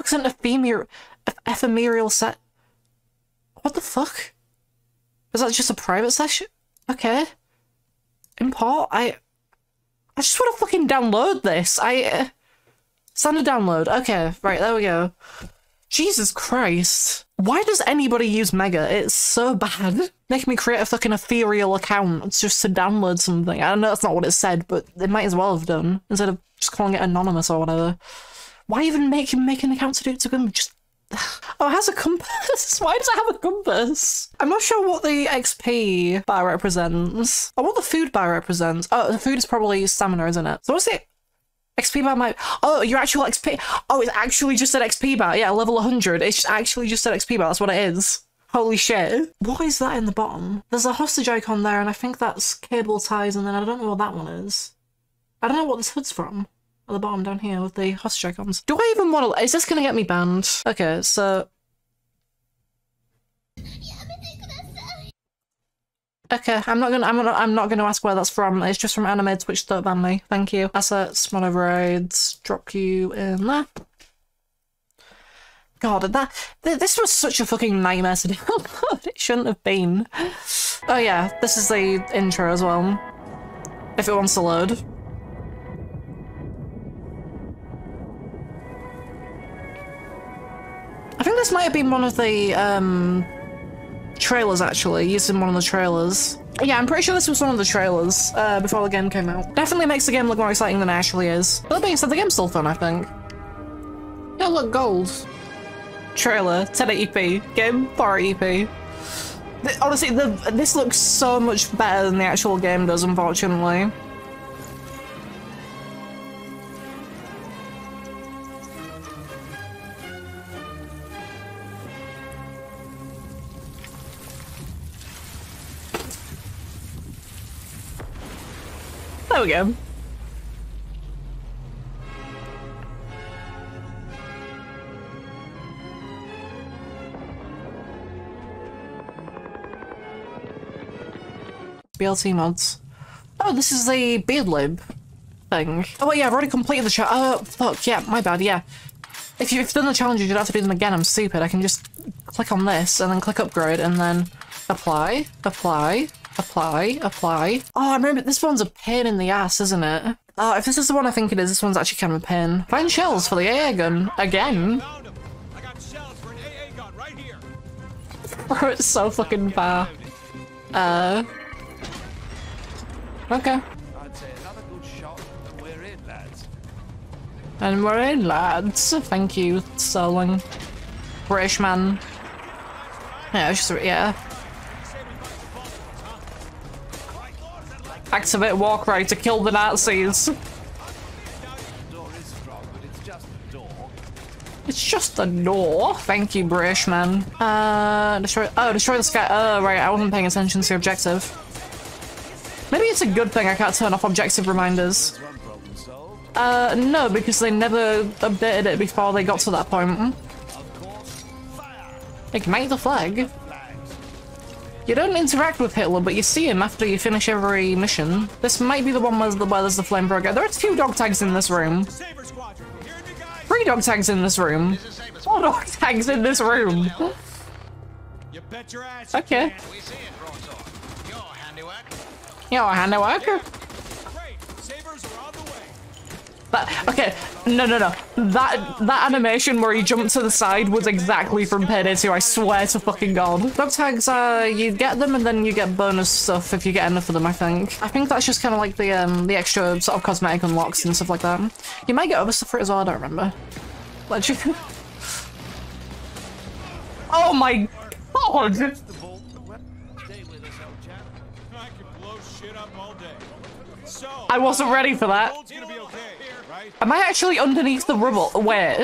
It's an ephemeral, ephemeral set. What the fuck? Is that just a private session? Okay. Import. I. I just want to fucking download this. I. Uh, standard download. Okay. Right. There we go. Jesus Christ. Why does anybody use Mega? It's so bad. Make me create a fucking ethereal account just to download something. I know that's not what it said, but it might as well have done instead of just calling it anonymous or whatever. Why even make him make an account to do it to him? Just oh, it has a compass. Why does it have a compass? I'm not sure what the X P bar represents. Or what the food bar represents. Oh, the food is probably stamina, isn't it? So what's the X P bar? Might oh, your actual X P. Oh, it's actually just an X P bar. Yeah, level one hundred. It's actually just an X P bar. That's what it is. Holy shit. What is that in the bottom? There's a hostage icon there, and I think that's cable ties, and then I don't know what that one is. I don't know what this hood's from. At the bottom down here with the hostage icons. Do I even want to? Is this gonna get me banned? Okay, so. Okay, I'm not gonna. I'm not. I'm not gonna ask where that's from. It's just from anime Twitch. Don't ban me. Thank you. Assets, mono raids. Drop you in there. God, that th this was such a fucking nightmare to do. It shouldn't have been. Oh yeah, this is the intro as well. If it wants to load. I think this might have been one of the um, trailers, actually, used in one of the trailers. Yeah, I'm pretty sure this was one of the trailers uh, before the game came out. Definitely makes the game look more exciting than it actually is. But that being said, the game's still fun, I think. Yeah, look, gold. Trailer, ten eighty p. Game, four eighty p. The, honestly, the, this looks so much better than the actual game does, unfortunately. There we go. B L T mods. Oh, this is the beard lib thing. Oh, wait, yeah, I've already completed the challenge. Oh, fuck, yeah, my bad, yeah. If you've done the challenges, you'd have to do them again. I'm stupid. I can just click on this and then click upgrade and then apply, apply. Apply, apply. Oh, I remember this one's a pain in the ass, isn't it? Oh, if this is the one I think it is, this one's actually kind of a pain. Find shells for the A A gun again. I got shells for an A A gun right here. Bro, it's so fucking far. Uh. Okay. I'd say another good shot, and we're in, lads. And we're in, lads. Thank you, Sterling. British man. Yeah, it's just yeah. Activate walk right to kill the Nazis. It's just a door. Thank you, British man. Uh, destroy. Oh, destroy the sky. Oh, right. I wasn't paying attention to objective. Maybe it's a good thing I can't turn off objective reminders. Uh, no, because they never updated it before they got to that point. Ignite the flag. You don't interact with Hitler, but you see him after you finish every mission. This might be the one where there's the flame burger. There are two dog tags in this room. Three dog tags in this room. Four dog tags in this room. Okay. You're a handiworker. That, okay, no, no, no. That that animation where he jumped to the side was exactly from Payday two, I swear to fucking God. Dog tags, uh, you get them and then you get bonus stuff if you get enough of them, I think. I think that's just kind of like the um, the extra sort of cosmetic unlocks and stuff like that. You might get other stuff for it as well, I don't remember. Legend. Oh my God! I wasn't ready for that. Am I actually underneath the rubble? Where?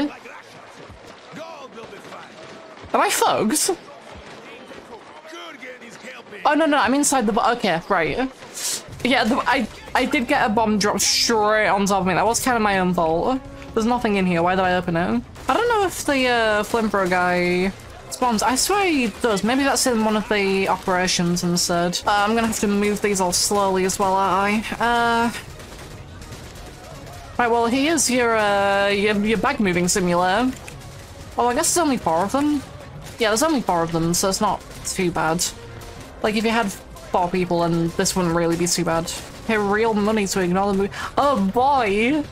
Am I fucked? Oh no no, I'm inside the bomb. Okay, right. Yeah, the, I I did get a bomb dropped straight on top of me. That was kind of my own fault. There's nothing in here. Why did I open it? I don't know if the uh, flamethrower guy spawns. I swear he does. Maybe that's in one of the operations instead. Uh, I'm gonna have to move these all slowly as well, aren't I? Uh. Right, well, here's your, uh, your, your bag-moving simulator. Oh, I guess there's only four of them. Yeah, there's only four of them, so it's not too bad. Like, if you had four people, then this wouldn't really be too bad. Pay real money to ignore the movie. Oh, boy!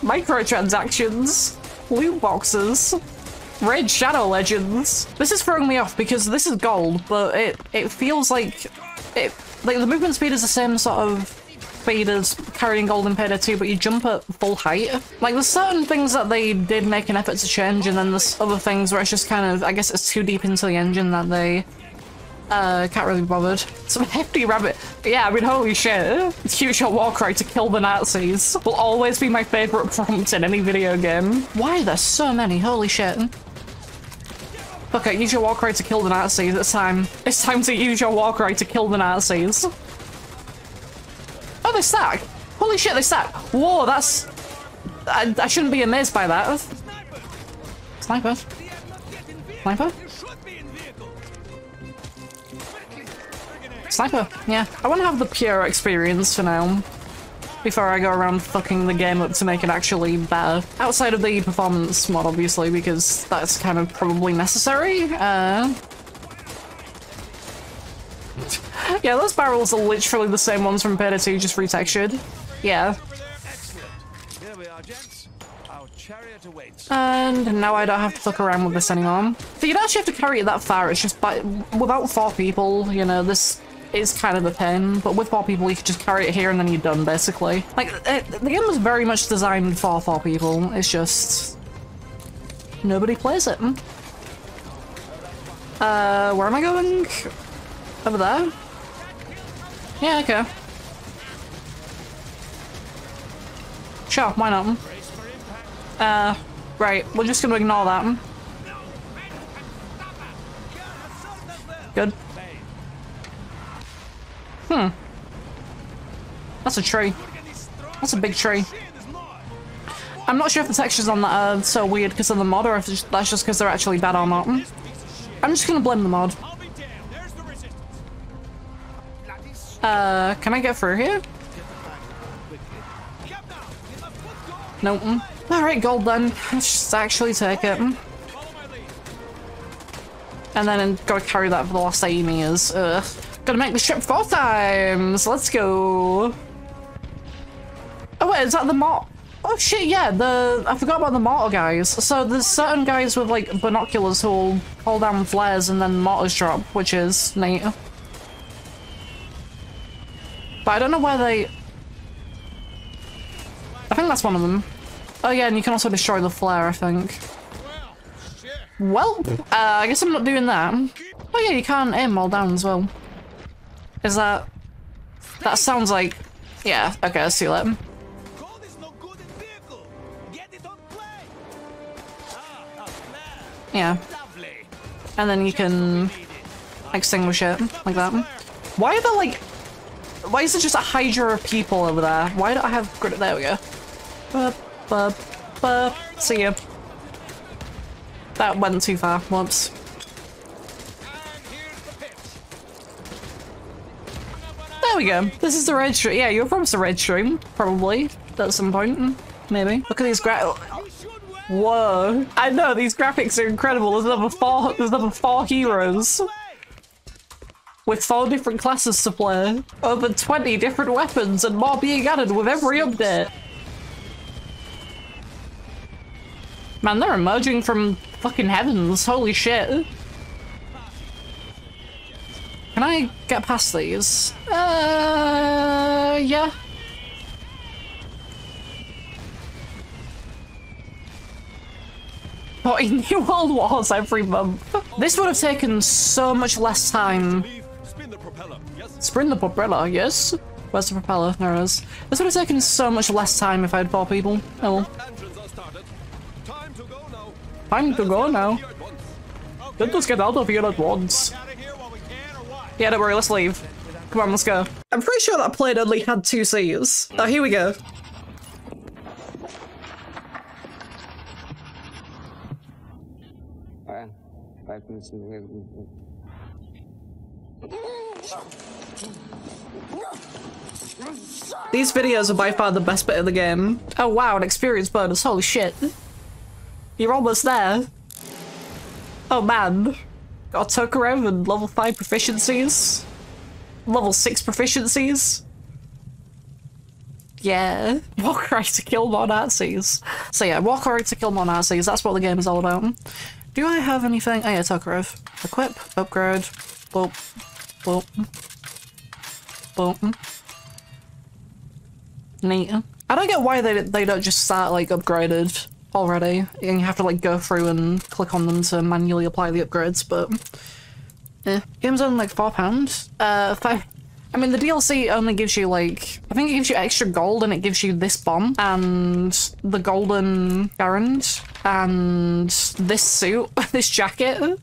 Microtransactions. Loot boxes. Raid Shadow Legends. This is throwing me off, because this is gold, but it, it feels like... it like, the movement speed is the same sort of... speeders carrying gold in Payday two, but you jump at full height. Like, there's certain things that they did make an effort to change, and then there's other things where it's just kind of, I guess it's too deep into the engine that they uh, can't really be bothered. Some hefty rabbit. Yeah, I mean, holy shit. Use your war cry to kill the Nazis will always be my favorite prompt in any video game. Why there's so many? Holy shit. Okay, use your war cry to kill the Nazis. It's time. It's time to use your war cry to kill the Nazis. They stack. Holy shit, they stack. Whoa, that's... I, I shouldn't be amazed by that. Sniper. Sniper? Sniper, yeah. I want to have the pure experience for now. Before I go around fucking the game up to make it actually better. Outside of the performance mod, obviously, because that's kind of probably necessary. Uh... Yeah, those barrels are literally the same ones from Payday two, just retextured. Yeah. Here we are, gents. Our chariot awaits. And now I don't have to fuck around with this anymore. So you don't actually have to carry it that far, it's just by, without four people, you know, this is kind of a pain. But with four people, you can just carry it here and then you're done, basically. Like, it, the game was very much designed for four people, it's just... nobody plays it. Uh, where am I going? Over there? Yeah, okay. Sure, why not? Uh, right, we're just gonna ignore that. Good. Hmm. That's a tree. That's a big tree. I'm not sure if the textures on that are so weird because of the mod or if that's just because they're actually bad or not. I'm just gonna blame the mod. Uh, can I get through here? Nope. Alright, gold then. Let's just actually take it. And then gotta carry that for the last eight meters. Ugh. Gotta make this trip four times! Let's go! Oh wait, is that the mort? Oh shit, yeah, the- I forgot about the mortar guys. So there's certain guys with, like, binoculars who'll hold down flares and then mortars drop, which is neat. But I don't know where they... I think that's one of them. Oh yeah, and you can also destroy the flare, I think. Well, uh, I guess I'm not doing that. Oh yeah, you can't aim all down as well. Is that... That sounds like... Yeah, okay, let's see that. Yeah. And then you can... extinguish it, like that. Why are there, like... Why is there just a hydra of people over there? Why do I have grid? There we go. Bup, bup, bup. See ya. That went too far. Whoops. There we go. This is the red stream. Yeah, you were promised the red stream. Probably. At some point. Maybe. Look at these gra- Whoa. I know, these graphics are incredible. There's another four, there's another four heroes. with four different classes to play, over twenty different weapons and more being added with every update. Man, they're emerging from fucking heavens, holy shit. Can I get past these? Uh, yeah. forty new world wars every month. This would have taken so much less time. Spin the propeller, yes? Spin the propeller, yes? Where's the propeller? There it is. This would have taken so much less time if I had four people. Oh well. Time to go now. Time to go now. Let us get out of here at once. Yeah, don't worry, let's leave. Come on, let's go. I'm pretty sure that plane only had two C's. Oh, here we go. These videos are by far the best bit of the game. Oh wow, an experience bonus, holy shit. You're almost there. Oh man. Got Tokarev and level five proficiencies. Level six proficiencies. Yeah. Walk right to kill more Nazis. So yeah, walk right to kill more Nazis, that's what the game is all about. Do I have anything? Oh yeah, Tokarev. Equip, upgrade, boop, boop, boop. Neat. I don't get why they, they don't just start like upgraded already. And you have to like go through and click on them to manually apply the upgrades, but eh. Game's only like four pounds. Uh, five. I mean, the D L C only gives you like, I think it gives you extra gold and it gives you this bomb and the golden Garand and this suit, this jacket.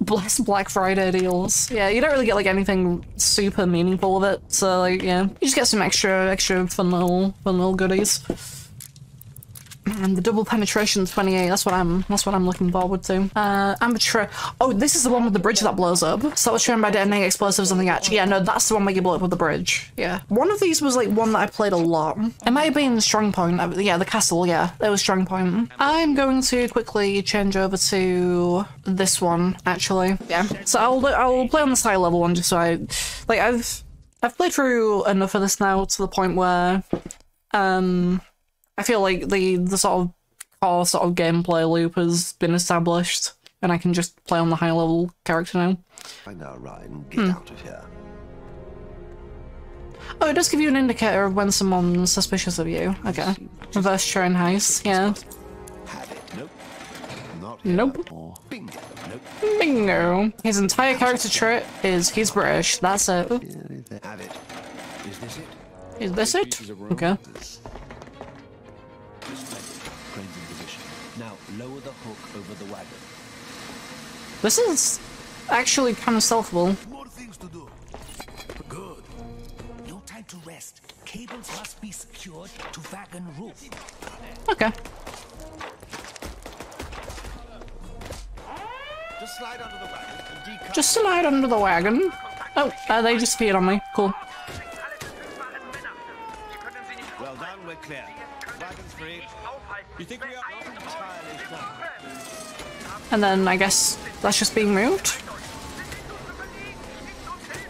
Bless Black Friday deals. Yeah, you don't really get like anything super meaningful with it. So like, yeah, you just get some extra, extra fun little, fun little goodies. And the double penetration twenty-eight, that's what I'm that's what I'm looking forward to. Uh amateur. Oh, this is the one with the bridge that blows up. So I was trying by detonating explosives on the edge. Yeah, no, that's the one where you blow up with the bridge. Yeah. One of these was like one that I played a lot. It might have been Strong Point. Yeah, the castle, yeah. It was Strong Point. I'm going to quickly change over to this one, actually. Yeah. So I'll I'll play on this high level one just so I like I've I've played through enough of this now to the point where um I feel like the, the sort of core sort of gameplay loop has been established and I can just play on the high level character now. I know, Ryan, get hmm. out of here. Oh, it does give you an indicator of when someone's suspicious of you. Okay. Reverse train heist, yeah. Nope. Not nope. Bingo. Nope. Bingo. His entire character trait is he's British. That's it. Have it. Is this it? Is this it? Okay. Now lower the hook over the wagon. This is actually kind of stealthable. More things to do. Good. No time to rest. Cables must be secured to wagon roof. Okay. Just slide under the wagon. Just slide under the wagon. Oh, uh, they disappeared on me. Cool. Well done, we're clear. Wagon's free. You think we are not entirely done? And then I guess that's just being moved.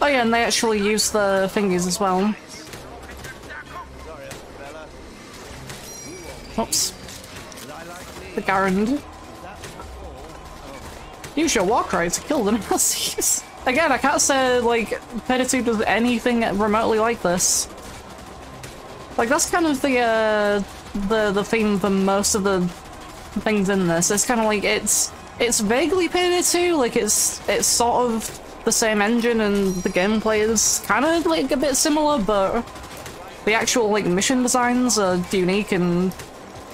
Oh yeah, and they actually use the thingies as well. Oops. The Garand. Use your walk right to kill the Nazis. Again, I can't say like Payday two does anything remotely like this. Like that's kind of the uh the the theme for most of the things in this. It's kind of like it's it's vaguely Payday two, like it's it's sort of the same engine and the gameplay is kind of like a bit similar, but the actual like mission designs are unique and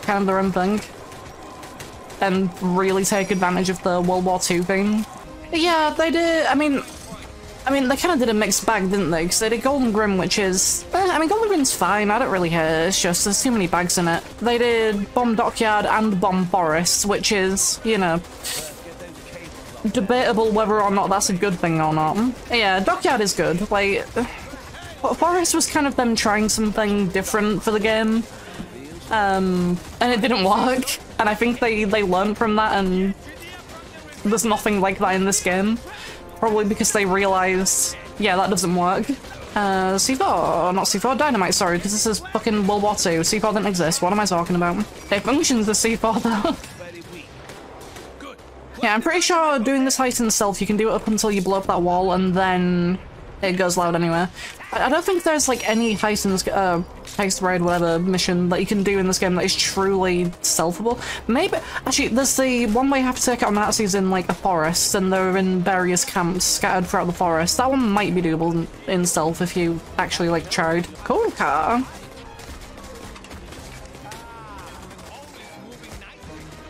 kind of their own thing and really take advantage of the World War Two thing. Yeah, they did. I mean I mean, they kind of did a mixed bag, didn't they? Because they did Golden Grim, which is... Eh, I mean, Golden Grim's fine, I don't really care, it's just there's too many bags in it. They did Bomb Dockyard and Bomb Forest, which is, you know... debatable whether or not that's a good thing or not. Yeah, Dockyard is good, like... Forest was kind of them trying something different for the game. Um, and it didn't work. And I think they, they learned from that, and... there's nothing like that in this game. Probably because they realized Yeah, that doesn't work. Uh, C four, not C four, dynamite, sorry, because this is fucking World War two. C four didn't exist, what am I talking about? It functions as C four though. Yeah, I'm pretty sure doing this height in stealth, you can do it up until you blow up that wall and then it goes loud anywhere. I, I don't think there's like any heist in this, uh, heist raid, whatever, mission that you can do in this game that is truly stealthable. Maybe, actually, there's the one where you have to take out Nazis in like a forest and they're in various camps scattered throughout the forest. That one might be doable in, in stealth if you actually like tried. Cool car.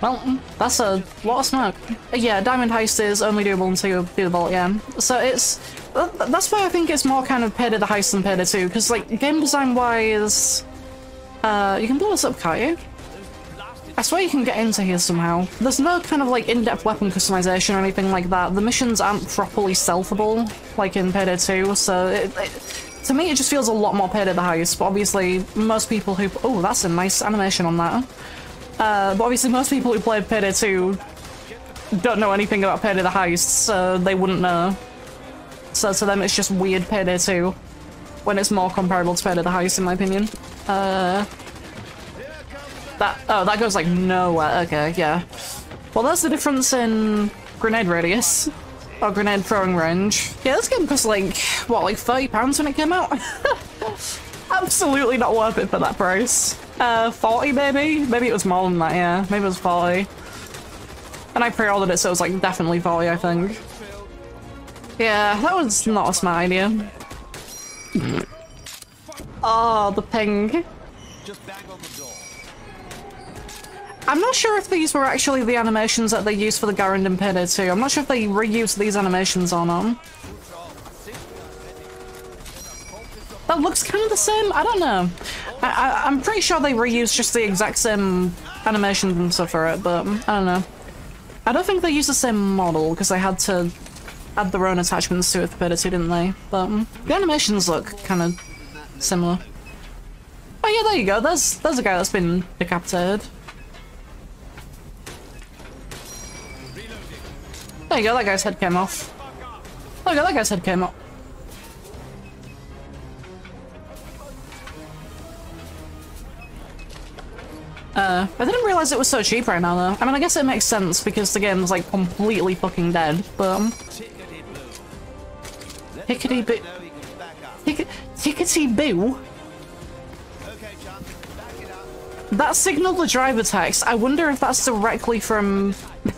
Well, that's a lot of smoke. Yeah, diamond heist is only doable until you do the vault, yeah. So it's... that's why I think it's more kind of Payday the heist than Payday two, because, like, game design-wise... Uh, you can blow this up, can't you? I swear you can get into here somehow. There's no kind of, like, in-depth weapon customization or anything like that. The missions aren't properly stealthable, like in Payday two, so it... it to me, it just feels a lot more Payday the heist, but obviously, most people who... oh, that's a nice animation on that. Uh, but obviously most people who played Payday two don't know anything about Payday the heist, so they wouldn't know. So to them it's just weird Payday two, when it's more comparable to Payday the heist in my opinion. Uh, that oh, that goes like nowhere, okay, yeah. Well, that's the difference in grenade radius, or grenade throwing range. Yeah, this game cost like, what, like thirty pounds when it came out? Absolutely not worth it for that price. Uh, forty maybe? Maybe it was more than that, yeah. Maybe it was forty. And I pre-ordered it, so it was like definitely forty, I think. Yeah, that was not a smart idea. Oh, the ping. I'm not sure if these were actually the animations that they used for the Garand and Payday two. I'm not sure if they reused these animations or not. That looks kind of the same, I don't know. I, I, I'm pretty sure they reused just the exact same animations and stuff for it, but I don't know. I don't think they used the same model because they had to add their own attachments to it for Payday two, didn't they? But um, the animations look kind of similar. Oh yeah, there you go, there's, there's a guy that's been decapitated. There you go, that guy's head came off. There you go, that guy's head came off. Uh, I didn't realise it was so cheap right now, though. I mean, I guess it makes sense because the game's, like, completely fucking dead, but... Um, Tickety-boo... Tickety-boo? That signaled the driver text. I wonder if that's directly from...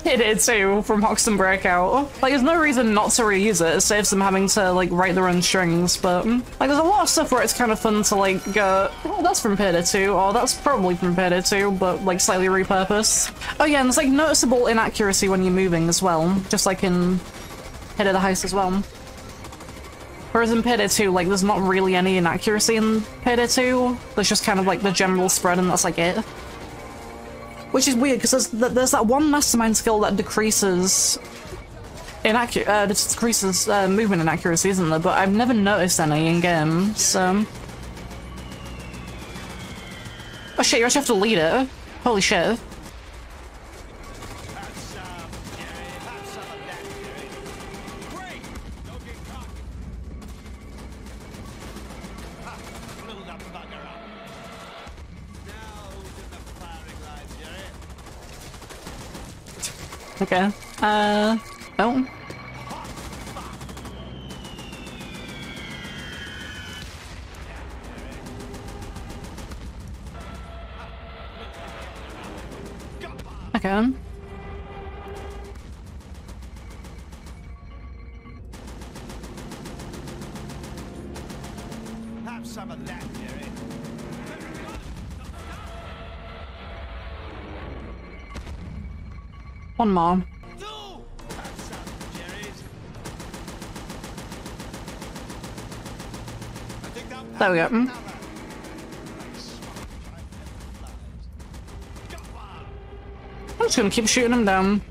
it is too, from Hoxton Breakout. Like, there's no reason not to reuse it. It saves them having to, like, write their own strings, but... Like, there's a lot of stuff where it's kind of fun to, like, go... oh, that's from Payday two, or that's probably from Payday two, but, like, slightly repurposed. Oh yeah, and there's, like, noticeable inaccuracy when you're moving as well. Just like in Payday the Heist as well. Whereas in Payday two, like, there's not really any inaccuracy in Payday two. There's just kind of, like, the general spread, and that's, like, it. Which is weird, because there's, th there's that one mastermind skill that decreases inaccuracy, uh, decreases uh, movement inaccuracy, isn't there? But I've never noticed any in game, so... oh shit, you actually have to lead it. Holy shit. Okay. Uh. Oh. Okay. Have some of that, Jerry. One more. No! There we go. Mm. I'm just gonna keep shooting him down.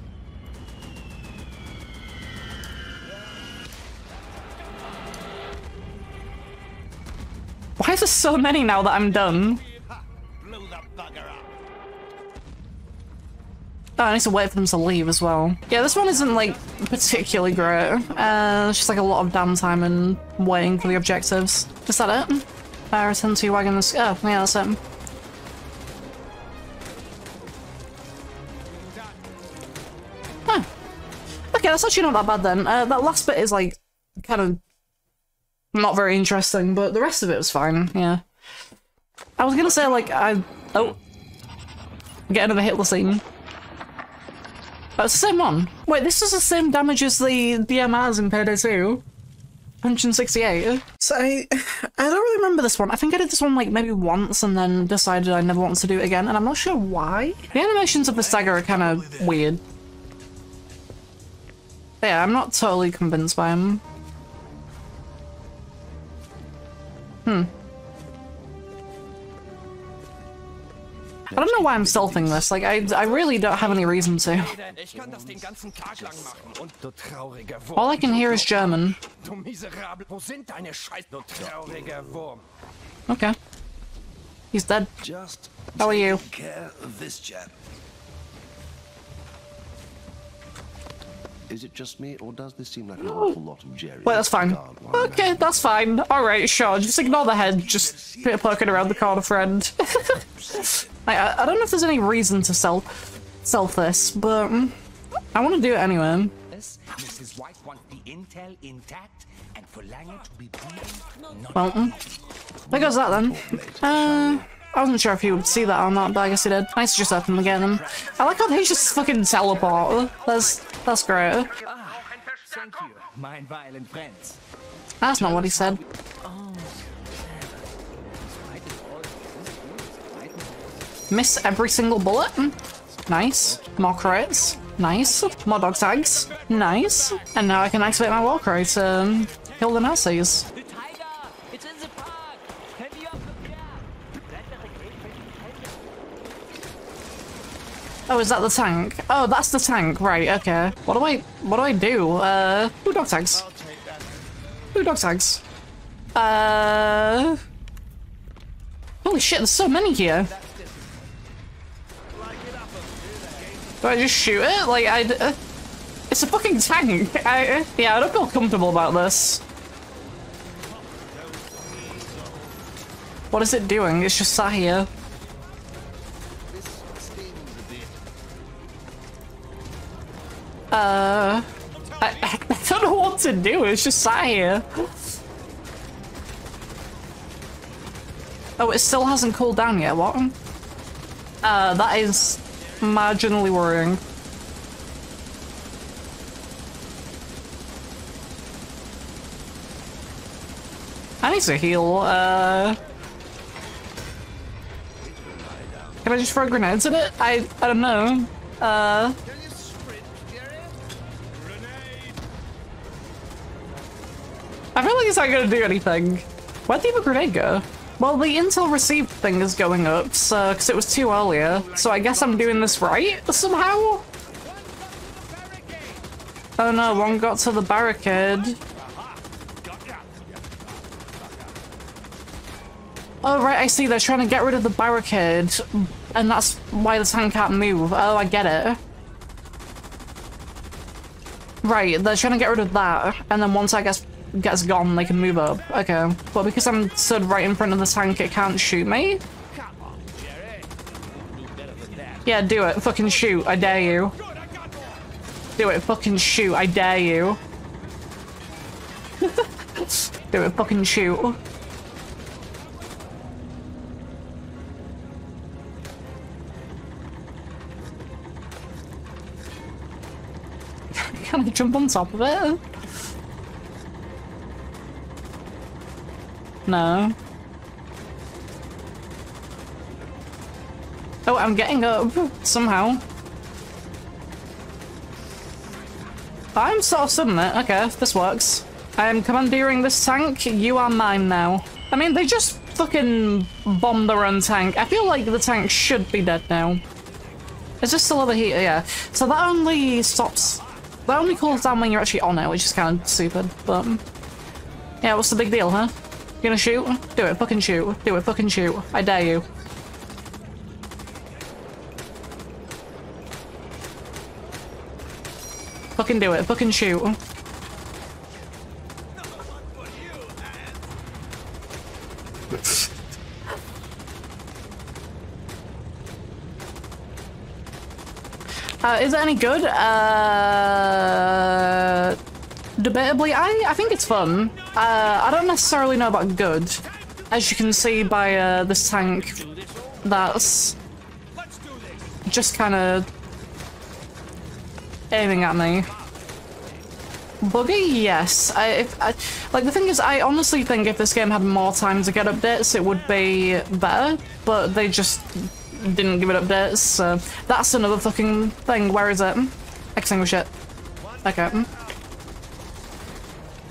Why is there so many now that I'm done? Oh, I need to wait for them to leave as well. Yeah, this one isn't like particularly great. Uh, it's just like a lot of downtime and waiting for the objectives. Is that it? Uh, return to your wagon. Oh, yeah, that's it. Huh. Okay, that's actually not that bad then. Uh, that last bit is like kind of not very interesting, but the rest of it was fine. Yeah. I was gonna say like I oh get another Hitler scene. Oh, it's the same one. Wait, this is the same damage as the D M Rs in Payday two. one hundred sixty-eight. So I, I don't really remember this one. I think I did this one like maybe once and then decided I never wanted to do it again, and I'm not sure why. The animations of the stagger are kind of weird. But yeah, I'm not totally convinced by them. Hmm. I don't know why I'm stealthing this, like, I, I really don't have any reason to. All I can hear is German. Okay. He's dead. How are you? Is it just me, or does this seem like an awful lot of Jerry? Well, that's fine. Okay, that's fine. Alright, sure. Just ignore the head. Just poking around the corner, friend. Like, I, I don't know if there's any reason to sell, sell this, but um, I want to do it anyway. Missus White wants the intel intact and for Langer to be beaten. Well, um, there goes that then. Uh... I wasn't sure if he would see that or not, but I guess he did. Nice to just open him again. I like how he's just fucking teleport. That's that's great. That's not what he said. Miss every single bullet. Nice. More crits. Nice. More dog tags. Nice. And now I can activate my war cry to kill the Nazis. Oh, is that the tank? Oh, that's the tank. Right, okay. What do I what do I do? Uh ooh, dog tags. Ooh, dog tags. Uh Holy shit, there's so many here. Do I just shoot it? Like I uh, It's a fucking tank. I, uh, yeah, I don't feel comfortable about this. What is it doing? It's just sat here. Uh, I, I don't know what to do, it's just sat here. Oh, it still hasn't cooled down yet, what? Uh, that is marginally worrying. I need to heal, uh... Can I just throw grenades at it? I, I don't know. Uh... I feel like it's not going to do anything. Where'd the other grenade go? Well, the intel received thing is going up, so because it was two earlier. So I guess I'm doing this right somehow. Oh no, one got to the barricade. Oh right, I see. They're trying to get rid of the barricade, and that's why the tank can't move. Oh, I get it. Right, they're trying to get rid of that, and then once I guess. Gets gone, they can move up. Okay. Well, because I'm stood right in front of the tank, it can't shoot me? Yeah, do it. Fucking shoot. I dare you. Do it. Fucking shoot. I dare you. Do it. Fucking shoot. Can I jump on top of it? No. Oh, I'm getting up somehow. I'm sort of sudden it. Okay, this works. I am commandeering this tank. You are mine now. I mean, they just fucking bombed their own tank. I feel like the tank should be dead now. It's just still over here, yeah. So that only stops. That only cools down when you're actually on it, which is kind of stupid. But yeah, what's the big deal, huh? Gonna shoot? Do it, fucking shoot. Do it, fucking shoot. I dare you. Fucking do it. Fucking shoot. Uh, is it any good? Uh, debatably, I, I think it's fun. Uh, I don't necessarily know about good. As you can see by uh, this tank, that's just kind of aiming at me. Buggy? Yes. I, if, I, like, the thing is, I honestly think if this game had more time to get updates, it would be better, but they just didn't give it updates, so that's another fucking thing. Where is it? Extinguish it. Okay.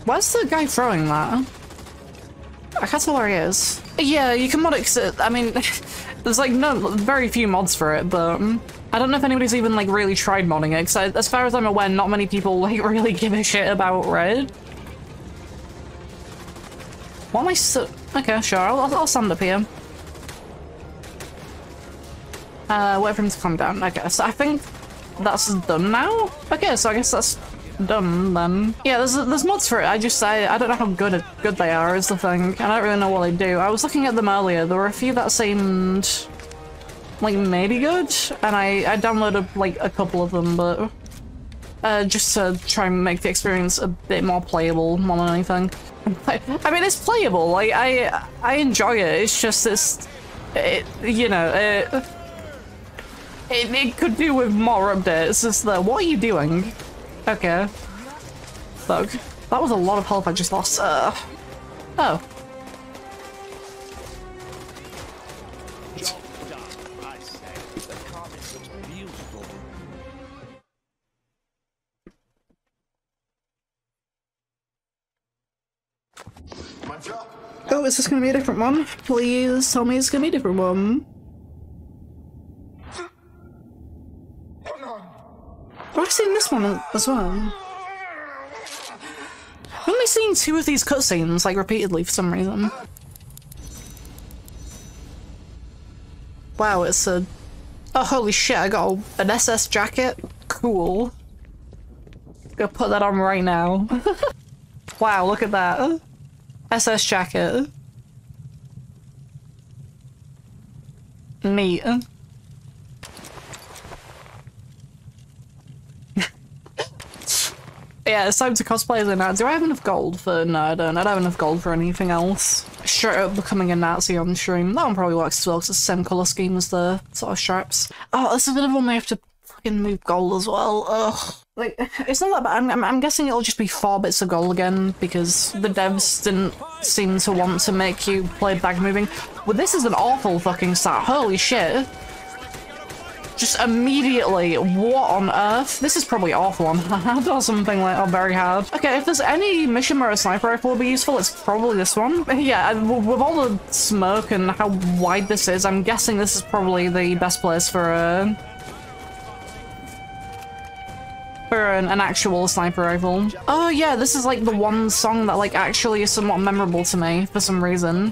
Where's the guy throwing that? I can't tell where he is. Yeah, you can mod it. I mean, there's like no very few mods for it, but I don't know if anybody's even like really tried modding it, because I, as far as I'm aware, not many people like really give a shit about Raid. What am I so okay, sure, I'll, I'll stand up here. Uh, wait for him to calm down, I guess. I think that's done now? Okay, so I guess that's done then. Yeah, there's there's mods for it, I just I, I don't know how good good they are is the thing. I don't really know what they do. I was looking at them earlier, there were a few that seemed like maybe good, and I, I downloaded like a couple of them, but uh, just to try and make the experience a bit more playable more than anything. I mean, it's playable, like, I, I enjoy it, it's just it's, it, you know, it... It, it could do with more updates. It's the what are you doing? Okay. Fuck. That was a lot of health I just lost. Uh, oh. Oh, is this gonna be a different one? Please tell me it's gonna be a different one. I've seen this one as well. I've only seen two of these cutscenes, like, repeatedly for some reason. Wow, it's a... Oh, holy shit, I got a, an S S jacket. Cool. Gonna put that on right now. Wow, look at that. S S jacket. Neat. Yeah, it's time to cosplay as a Nazi. Do I have enough gold for... No, I don't. I don't have enough gold for anything else. Straight up becoming a Nazi on stream. That one probably works as well, because it's the same colour scheme as the sort of straps. Oh, this is another one where you have to fucking move gold as well. Ugh. Like, it's not that bad. I'm, I'm, I'm guessing it'll just be four bits of gold again, because the devs didn't seem to want to make you play bag moving. Well, this is an awful fucking start. Holy shit. Just immediately, what on earth? This is probably awful on hard or something like that, very hard. Okay, if there's any mission where a sniper rifle will be useful, it's probably this one. Yeah, with all the smoke and how wide this is, I'm guessing this is probably the best place for a... for an, an actual sniper rifle. Oh yeah, this is like the one song that like actually is somewhat memorable to me for some reason.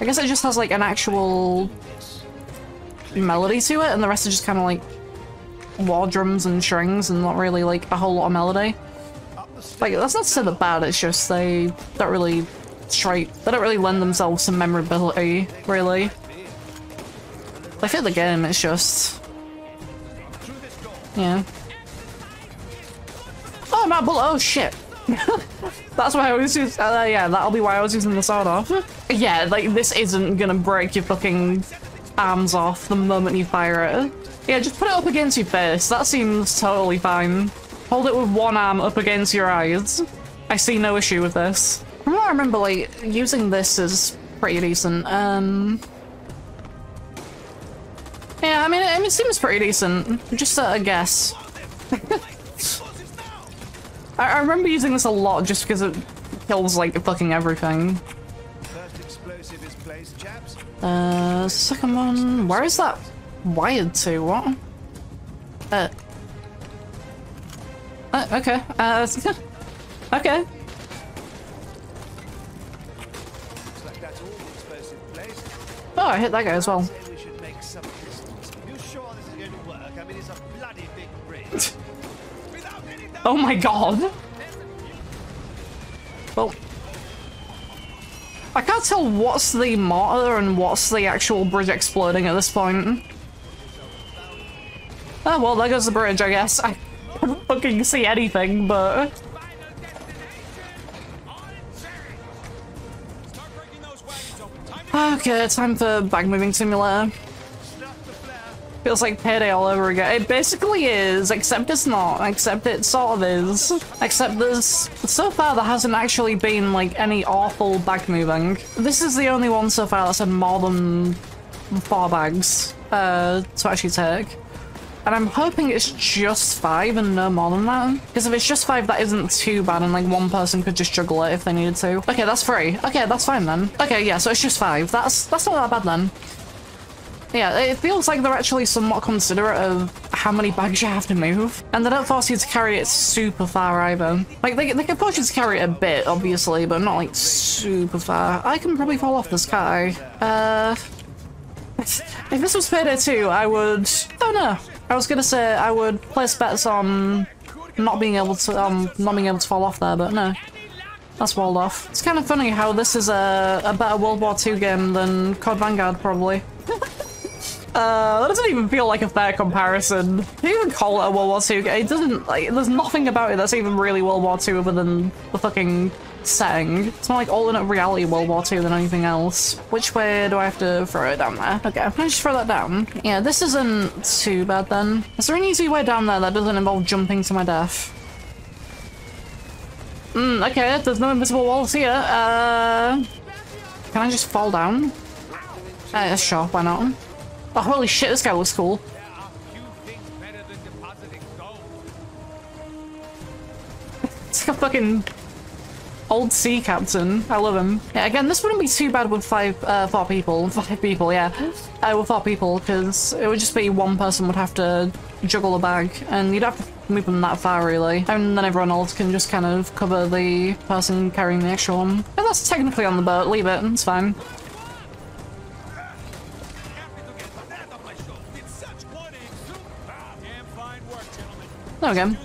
I guess it just has like an actual... melody to it, and the rest are just kind of like war drums and strings and not really like a whole lot of melody. Like, that's not so bad, it's just they don't really try, they don't really lend themselves to memorability, really. They fit the game, it's just... yeah. Oh, my bullet! Oh, shit! That's why I was using... Uh, yeah, that'll be why I was using the sword off. Yeah, like, this isn't gonna break your fucking... arms off the moment you fire it. Yeah, just put it up against your face. That seems totally fine. Hold it with one arm up against your eyes. I see no issue with this. From what I remember, like, using this is pretty decent. Um, yeah, I mean, it, it seems pretty decent. Just a, a guess. I, I remember using this a lot just because it kills, like, fucking everything. Uh, second one... Where is that wired to? What? Uh... uh okay. Uh... okay. Oh, I hit that guy as well. Oh my god. Well, I can't tell what's the mortar and what's the actual bridge exploding at this point. Oh well, there goes the bridge, I guess. I couldn't fucking see anything, but... Okay, time for bag moving simulator. Feels like Payday all over again. It basically is, except it's not, except it sort of is. Except there's, so far there hasn't actually been like any awful bag moving. This is the only one so far that's had more than four bags uh, to actually take. And I'm hoping it's just five and no more than that. Because if it's just five, that isn't too bad, and like one person could just juggle it if they needed to. Okay, that's three. Okay, that's fine then. Okay, yeah, so it's just five. That's, that's not that bad then. Yeah, it feels like they're actually somewhat considerate of how many bags you have to move. And they don't force you to carry it super far either. Like, they, they can force you to carry it a bit, obviously, but not, like, super far. I can probably fall off this guy. Uh... If this was Payday two, I would... Oh no! I was gonna say I would place bets on not being able to, um, not being able to fall off there, but no. That's walled off. It's kind of funny how this is a, a better World War two game than Code Vanguard, probably. Uh, that doesn't even feel like a fair comparison. You even call it a World War two game. It doesn't, like, there's nothing about it that's even really World War two other than the fucking setting. It's more like alternate reality World War two than anything else. Which way do I have to throw it down there? Okay, I'm gonna just throw that down. Yeah, this isn't too bad then. Is there an easy way down there that doesn't involve jumping to my death? Mm, okay, there's no invisible walls here. Uh, can I just fall down? Uh, sure, why not? Oh, holy shit, this guy looks cool. It's like a fucking old sea captain. I love him. Yeah, again, this wouldn't be too bad with five, uh, four people. Five people, yeah. Uh, with four people, because it would just be one person would have to juggle a bag, and you'd have to move them that far, really. And then everyone else can just kind of cover the person carrying the extra one. But that's technically on the boat. Leave it. It's fine. There we go.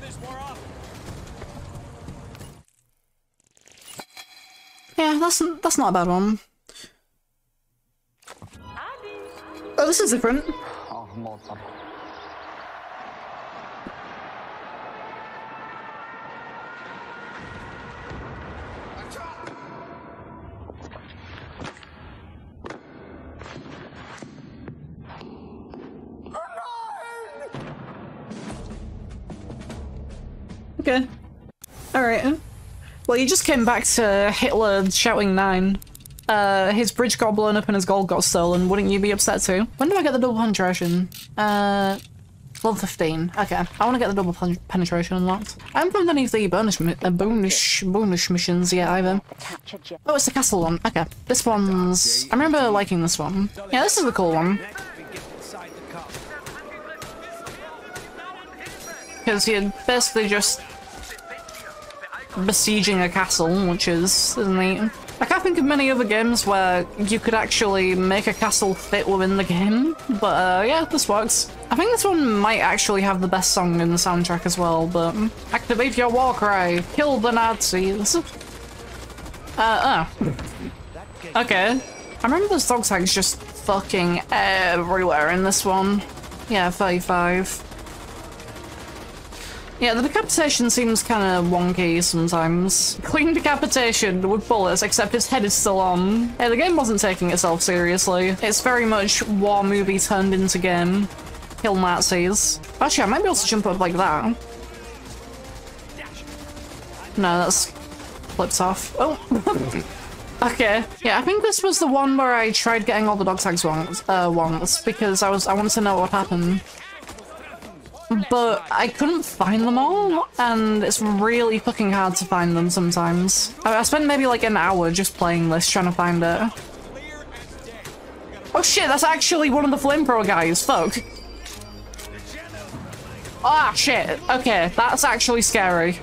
Yeah, that's that's not a bad one. Oh, this is different. Okay. Alright. Well, you just came back to Hitler shouting nine. Uh, his bridge got blown up and his gold got stolen. Wouldn't you be upset too? When do I get the double penetration? Uh, level fifteen. Okay. I want to get the double pen penetration unlocked. I haven't done any of the bonus, mi uh, bonus, bonus missions yet either. Oh, it's the castle one. Okay. This one's... I remember liking this one. Yeah, this is the cool one. Because you're basically just... besieging a castle, which is, isn't it? I can't think of many other games where you could actually make a castle fit within the game, but uh, yeah, this works. I think this one might actually have the best song in the soundtrack as well, but... Activate your war cry! Kill the Nazis! Uh, oh. Okay. I remember those dog tags just fucking everywhere in this one. Yeah, thirty-five. Yeah, the decapitation seems kind of wonky sometimes. Clean decapitation with bullets, except his head is still on. Yeah, the game wasn't taking itself seriously. It's very much war movie turned into game. Kill Nazis. Actually, I might be able to jump up like that. No, that's... flips off. Oh! Okay. Yeah, I think this was the one where I tried getting all the dog tags once, uh, once because I was I wanted to know what would happen. But I couldn't find them all, and it's really fucking hard to find them sometimes. I, I spent maybe like an hour just playing this, trying to find it. Oh shit, that's actually one of the flamethrower guys, fuck. Ah, oh, shit, okay, that's actually scary.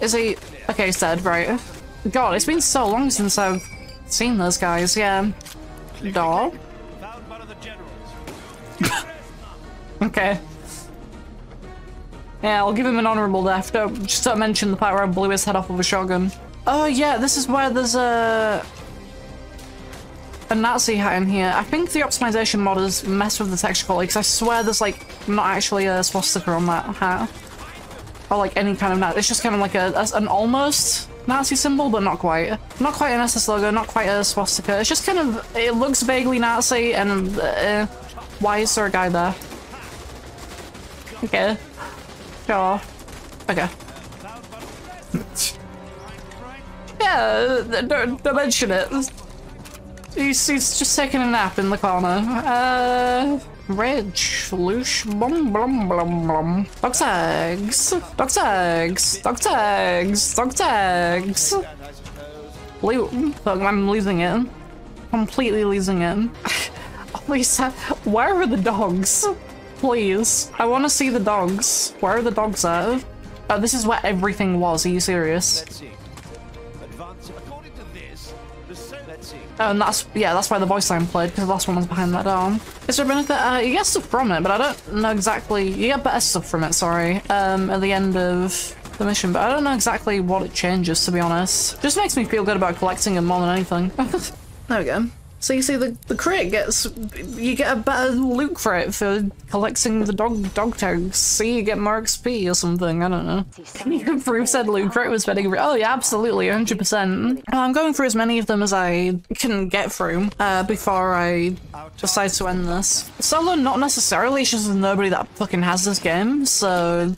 Is he... okay, he's dead, right. God, it's been so long since I've seen those guys, yeah. Door. Okay. Yeah, I'll give him an honorable death. Don't, just don't mention the part where I blew his head off with a shotgun. Oh yeah, this is where there's a... a Nazi hat in here. I think the optimization mod has messed with the texture quality, because I swear there's like not actually a swastika on that hat. Or like any kind of Nazi. It's just kind of like a, a, an almost Nazi symbol, but not quite. Not quite an S S logo, not quite a swastika. It's just kind of, it looks vaguely Nazi, and uh, why is there a guy there? Okay. Sure. Okay. Yeah, don't, don't mention it. He's, he's just taking a nap in the corner. Uh, Reg, Lush, blum, blum, blum, blum. Dog tags, dog tags, dog tags, dog tags. Loot. I'm losing it. Completely losing it. Lisa, where are the dogs? Please. I want to see the dogs. Where are the dogs at? Oh, this is where everything was. Are you serious? Oh, and that's, yeah, that's why the voice line played, because the last one was behind that arm. Is there anything? Uh, you get stuff from it, but I don't know exactly. You get better stuff from it, sorry, um, at the end of the mission, but I don't know exactly what it changes, to be honest. Just makes me feel good about collecting it more than anything. There we go. So you see, the, the crate gets, you get a better loot crate for collecting the dog dog tags. See, you get more X P or something, I don't know. Can you improve said loot crate with pedigree? Oh yeah, absolutely, one hundred percent. I'm going through as many of them as I can get through uh, before I decide to end this. Solo, not necessarily, it's just nobody that fucking has this game, so...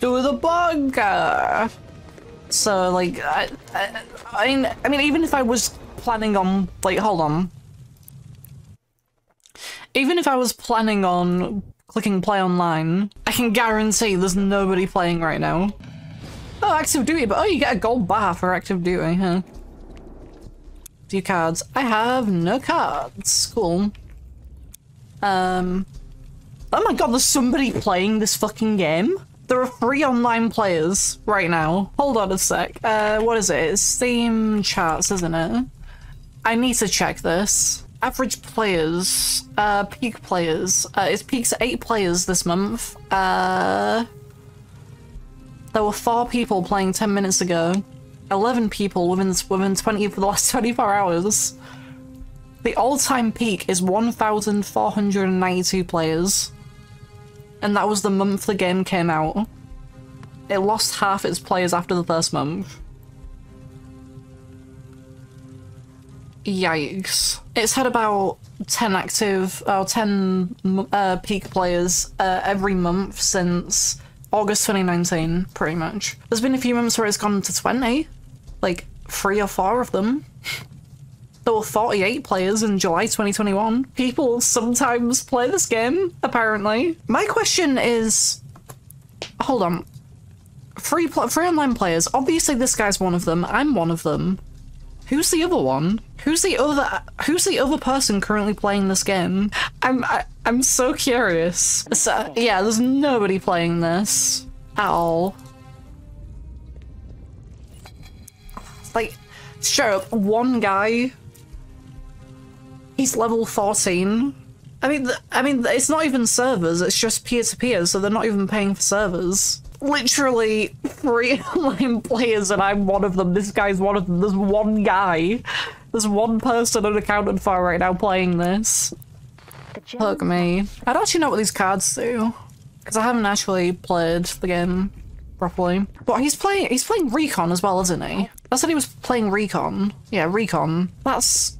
Do the bunker! So, like, I, I, I, mean, I mean, even if I was... planning on like hold on even if I was planning on clicking play online, I can guarantee there's nobody playing right now. Oh, active duty, but oh, you get a gold bar for active duty, huh? Do you cards? I have no cards. Cool. Um oh my god, there's somebody playing this fucking game. There are three online players right now. Hold on a sec. Uh what is it? It's Steam charts, isn't it? I need to check this. Average players, uh, peak players. Uh, it's peaked at eight players this month. Uh, there were four people playing ten minutes ago. Eleven people within within twenty for the last twenty-four hours. The all-time peak is one thousand four hundred and ninety-two players, and that was the month the game came out. It lost half its players after the first month. Yikes. It's had about ten active, or ten uh, peak players uh, every month since August twenty nineteen, pretty much. There's been a few months where it's gone to twenty, like three or four of them. There were forty-eight players in July twenty twenty-one. People sometimes play this game, apparently. My question is, hold on, three, pl three online players, obviously this guy's one of them, I'm one of them. Who's the other one? Who's the other? Who's the other person currently playing this game? I'm I, I'm so curious. So, yeah, there's nobody playing this at all. Like, straight up, one guy. He's level fourteen. I mean, I mean, it's not even servers. It's just peer to peer, so they're not even paying for servers. Literally three online players and I'm one of them. This guy's one of them. There's one guy. There's one person unaccounted for right now playing this. Fuck me. I don't actually know what these cards do, because I haven't actually played the game properly. But he's playing he's playing Recon as well, isn't he? I said he was playing Recon. Yeah, Recon. That's...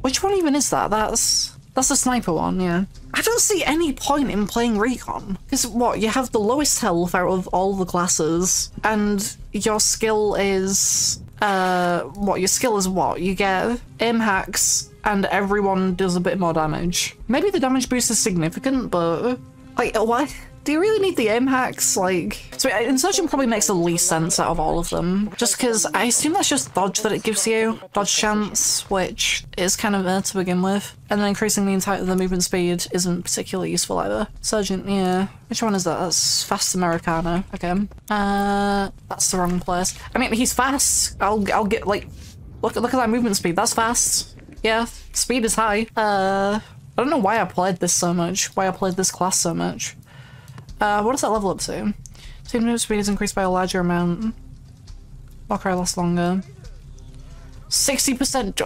Which one even is that? That's... That's the sniper one, yeah. I don't see any point in playing Recon. Because what, you have the lowest health out of all the classes, and your skill is... Uh, what, your skill is what? You get aim hacks, and everyone does a bit more damage. Maybe the damage boost is significant, but... Like, what? Do you really need the aim hacks? Like... So Insurgent probably makes the least sense out of all of them. Just because I assume that's just dodge that it gives you. Dodge chance, which is kind of there to begin with. And then increasing the entire the movement speed isn't particularly useful either. Insurgent, yeah. Which one is that? That's Fast Americano. Okay. Uh, that's the wrong place. I mean, he's fast. I'll, I'll get, like... Look, look at that movement speed. That's fast. Yeah, speed is high. Uh... I don't know why I played this so much, why I played this class so much. Uh, what does that level up to? Team move speed is increased by a larger amount. Warcry lasts longer. sixty percent.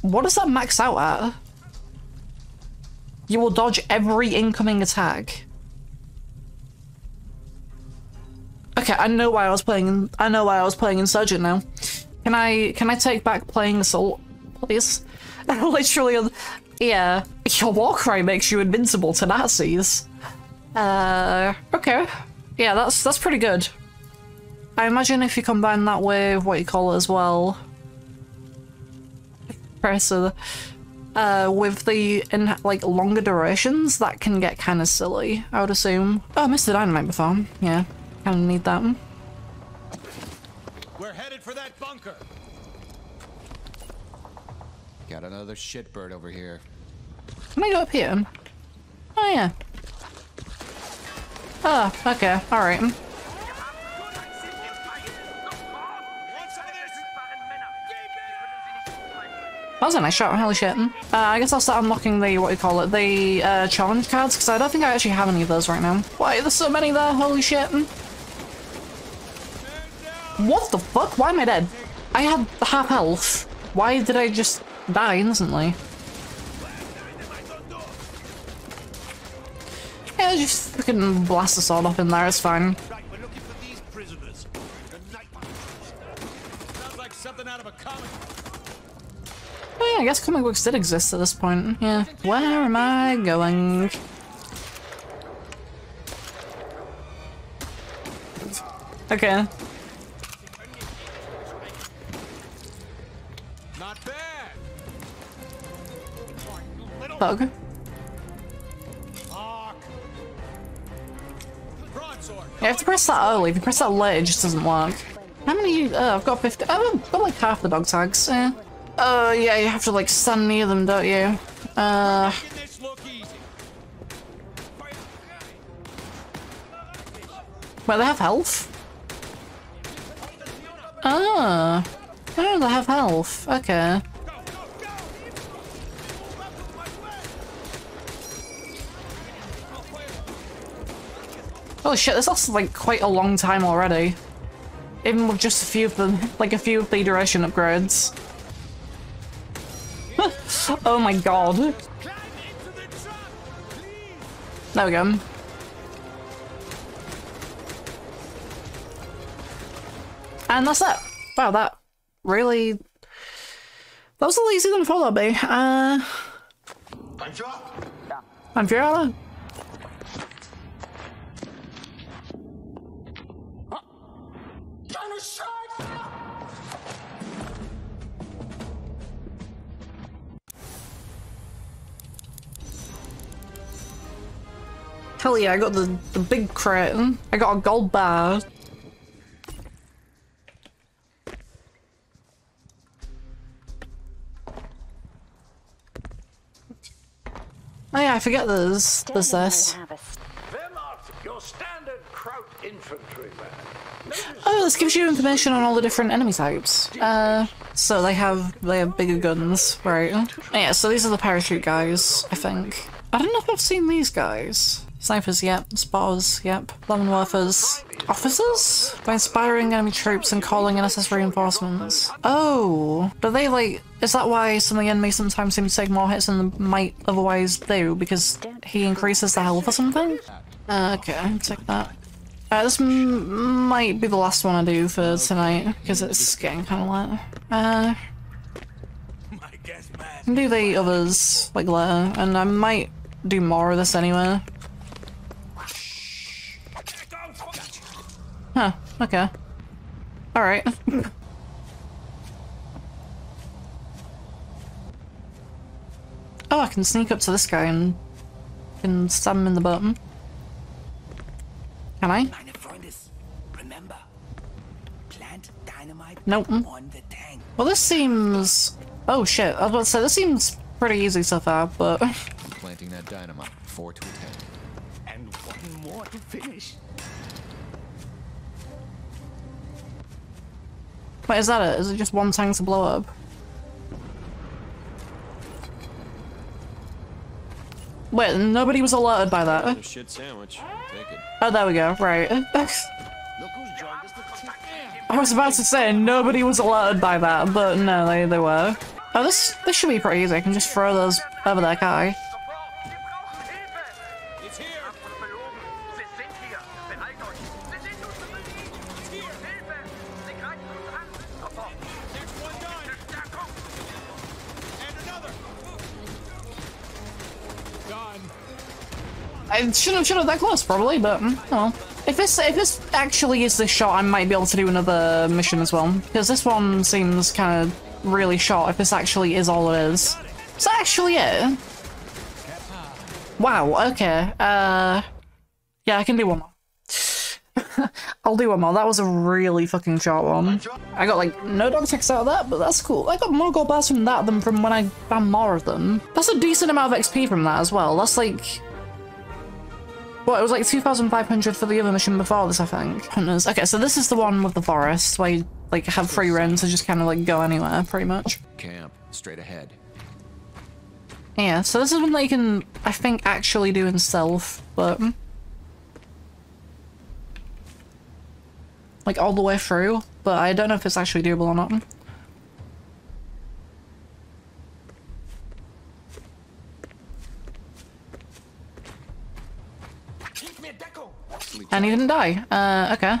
What does that max out at? You will dodge every incoming attack. Okay, I know why I was playing. I know why I was playing Insurgent now. Can I can I take back playing Assault, please? Literally, yeah. Your Warcry makes you invincible to Nazis. Uh, okay, yeah, that's that's pretty good. I imagine if you combine that with what you call it as well, Presser, uh, with the in like longer durations, that can get kind of silly, I would assume. Oh, I missed the dynamite before. Yeah. I need that one. We're headed for that bunker. Got another shitbird over here. Can I go up here? Oh yeah. Oh, okay. All right. That was a nice shot. Holy shit. Uh, I guess I'll start unlocking the, what do you call it, the uh, challenge cards, because I don't think I actually have any of those right now. Why, there's so many there. Holy shit. What the fuck? Why am I dead? I had half health. Why did I just die instantly? Yeah, just fucking blast the sword off in there, it's fine. Right, we're looking for these prisoners. Sounds like something out of a comic book. Oh yeah, I guess comic books did exist at this point. Yeah. Where am I going? Okay. Bug. You have to press that early. If you press that late, it just doesn't work. How many? Uh, I've got fifty. Oh, I've got like half the dog tags. Yeah. Uh, yeah, you have to like stand near them, don't you? Uh. Well, they have health. Ah. Oh, they have health. Okay. Oh shit, this lasts like quite a long time already. Even with just a few of them, like a few of the duration upgrades. Oh my god. There we go. And that's it. Wow, that really... That was a little easier than I thought that'd be. Uh... I'm sure. Hell yeah, I got the, the big crate. I got a gold bar. Oh yeah, I forget there's, there's this. Oh, this gives you information on all the different enemy types. Uh, so they have they have bigger guns, right? Yeah, so these are the parachute guys, I think. I don't know if I've seen these guys. Snipers, yep. Spotters, yep. Leavenworthers. Officers? By inspiring enemy troops and calling in S S reinforcements. Oh! Do they like... Is that why some of the enemies sometimes seem to take more hits than they might otherwise do? Because he increases the health or something? Uh, okay, take that. Uh, this m might be the last one I do for tonight, because it's getting kind of late. Uh, I can do the others, like, later, and I might do more of this anyway. Huh, okay. Alright. Oh, I can sneak up to this guy and, and stab him in the butt. Can I? Remember, plant dynamite nope. On the tank. Well, this seems... Oh shit, I was about to say, this seems pretty easy so far, but... Planting that dynamite, four to ten. And one more to finish. Wait, is that it? Is it just one tank to blow up? Wait, nobody was alerted by that. Another shit sandwich. Take it. Oh, there we go. Right. I was about to say nobody was alerted by that, but no, they they were. Oh, this this should be pretty easy. I can just throw those over that guy. I shouldn't have shot it that close, probably, but oh. If this if this actually is this shot, I might be able to do another mission as well, because this one seems kind of really short. If this actually is all it is, is that actually it? Wow. Okay. Uh, yeah, I can do one more. I'll do one more. That was a really fucking short one. I got like no dog ticks out of that, but that's cool. I got more gold bars from that than from when I found more of them. That's a decent amount of X P from that as well. That's like. Well, it was like two thousand five hundred for the other mission before this, I think. Hunters. Okay, so this is the one with the forest, where you, like, have free reign to just kind of, like, go anywhere, pretty much. Camp, straight ahead. Yeah, so this is one that you can, I think, actually do in stealth, but... Like, all the way through, but I don't know if it's actually doable or not. And he didn't die. Uh, okay.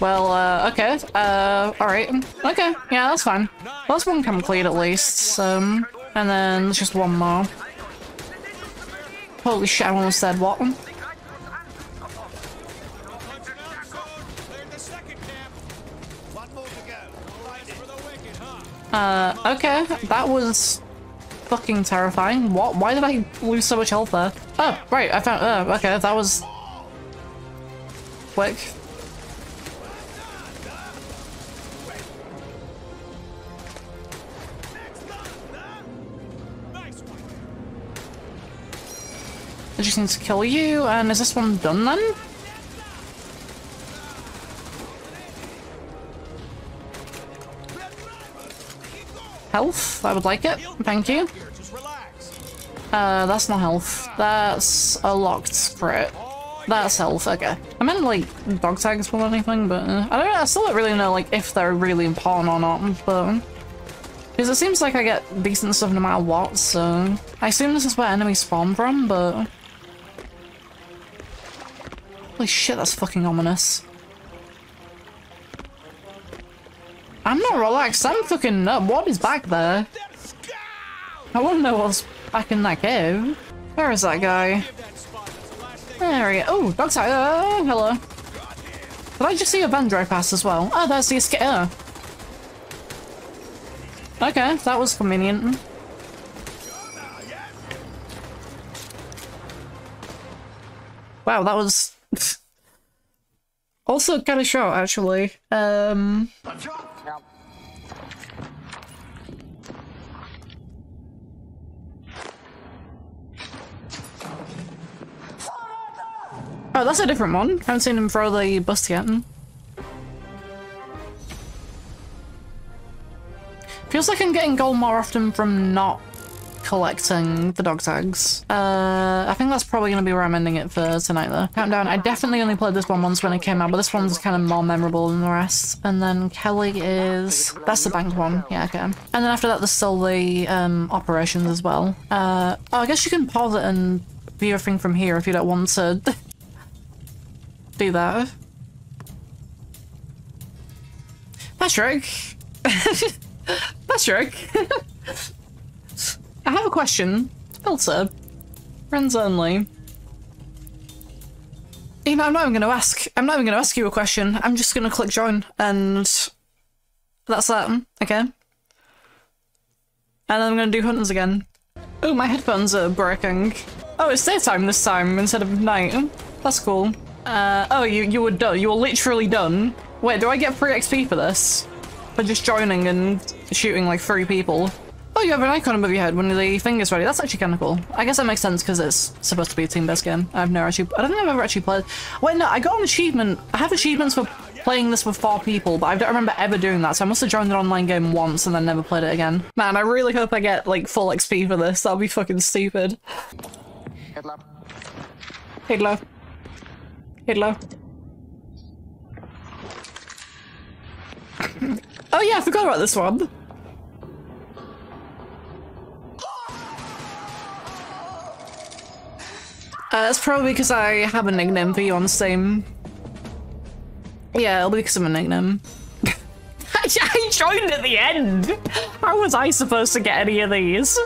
Well, uh, okay. Uh, alright. Okay. Yeah, that's fine. Well, that's one complete at least. Um, and then there's just one more. Holy shit, I almost said what? Uh, okay. That was... fucking terrifying. What? Why did I lose so much health there? Oh, right, I found- oh, okay, that was... quick. I just need to kill you, and is this one done then? Health, I would like it. Thank you. Uh, that's not health. That's a locked crit. That's health, okay. I meant like dog tags or anything, but uh, I don't know, I still don't really know like if they're really important or not, but because it seems like I get decent stuff no matter what, so I assume this is where enemies spawn from, but holy shit, that's fucking ominous. I'm not relaxed, I'm fucking up. What is back there? I want to know what's back in that cave. Where is that guy? There we go. Oh, dog tag. Uh, hello. Did I just see a van drive past as well? Oh, there's the escape. Oh. Okay, that was convenient. Wow, that was... also kind of short, actually. Um... Oh, that's a different one. I haven't seen him throw the bus yet. Feels like I'm getting gold more often from not collecting the dog tags. Uh, I think that's probably going to be where I'm ending it for tonight, though. Countdown. I definitely only played this one once when it came out, but this one's kind of more memorable than the rest. And then Kelly is... that's the bank one. Yeah, okay. And then after that, there's still the um, operations as well. Uh, oh, I guess you can pause it and view everything from here if you don't want to... do that. Patrick! Patrick! I have a question. Filter. Friends only. You know, I'm not even going to ask. I'm not even going to ask you a question. I'm just going to click join and that's that. Okay. And then I'm going to do hunters again. Oh, my headphones are breaking. Oh, it's daytime this time instead of night. That's cool. Uh, oh, you, you were done. You were literally done. Wait, do I get free X P for this? For just joining and shooting like three people? Oh, you have an icon above your head when the thing is ready. That's actually kind of cool. I guess that makes sense because it's supposed to be a team-based game. I've never actually- I don't think I've ever actually played- Wait, no, I got an achievement. I have achievements for playing this with four people, but I don't remember ever doing that, so I must have joined an online game once and then never played it again. Man, I really hope I get, like, full X P for this. That'll be fucking stupid. Hit low. Hit low. Hit low. Oh yeah, I forgot about this one. Uh, that's probably because I have a nickname for you on Steam. Yeah, it'll be because of a nickname. I joined at the end! How was I supposed to get any of these?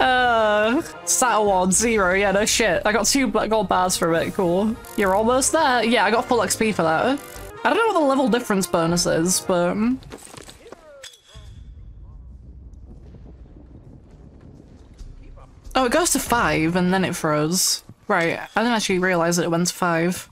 Uh, Sat award zero, yeah, no shit. I got two black gold bars for a bit, cool. You're almost there. Yeah, I got full X P for that. I don't know what the level difference bonus is, but... Oh, it goes to five and then it froze. Right, I didn't actually realize that it went to five.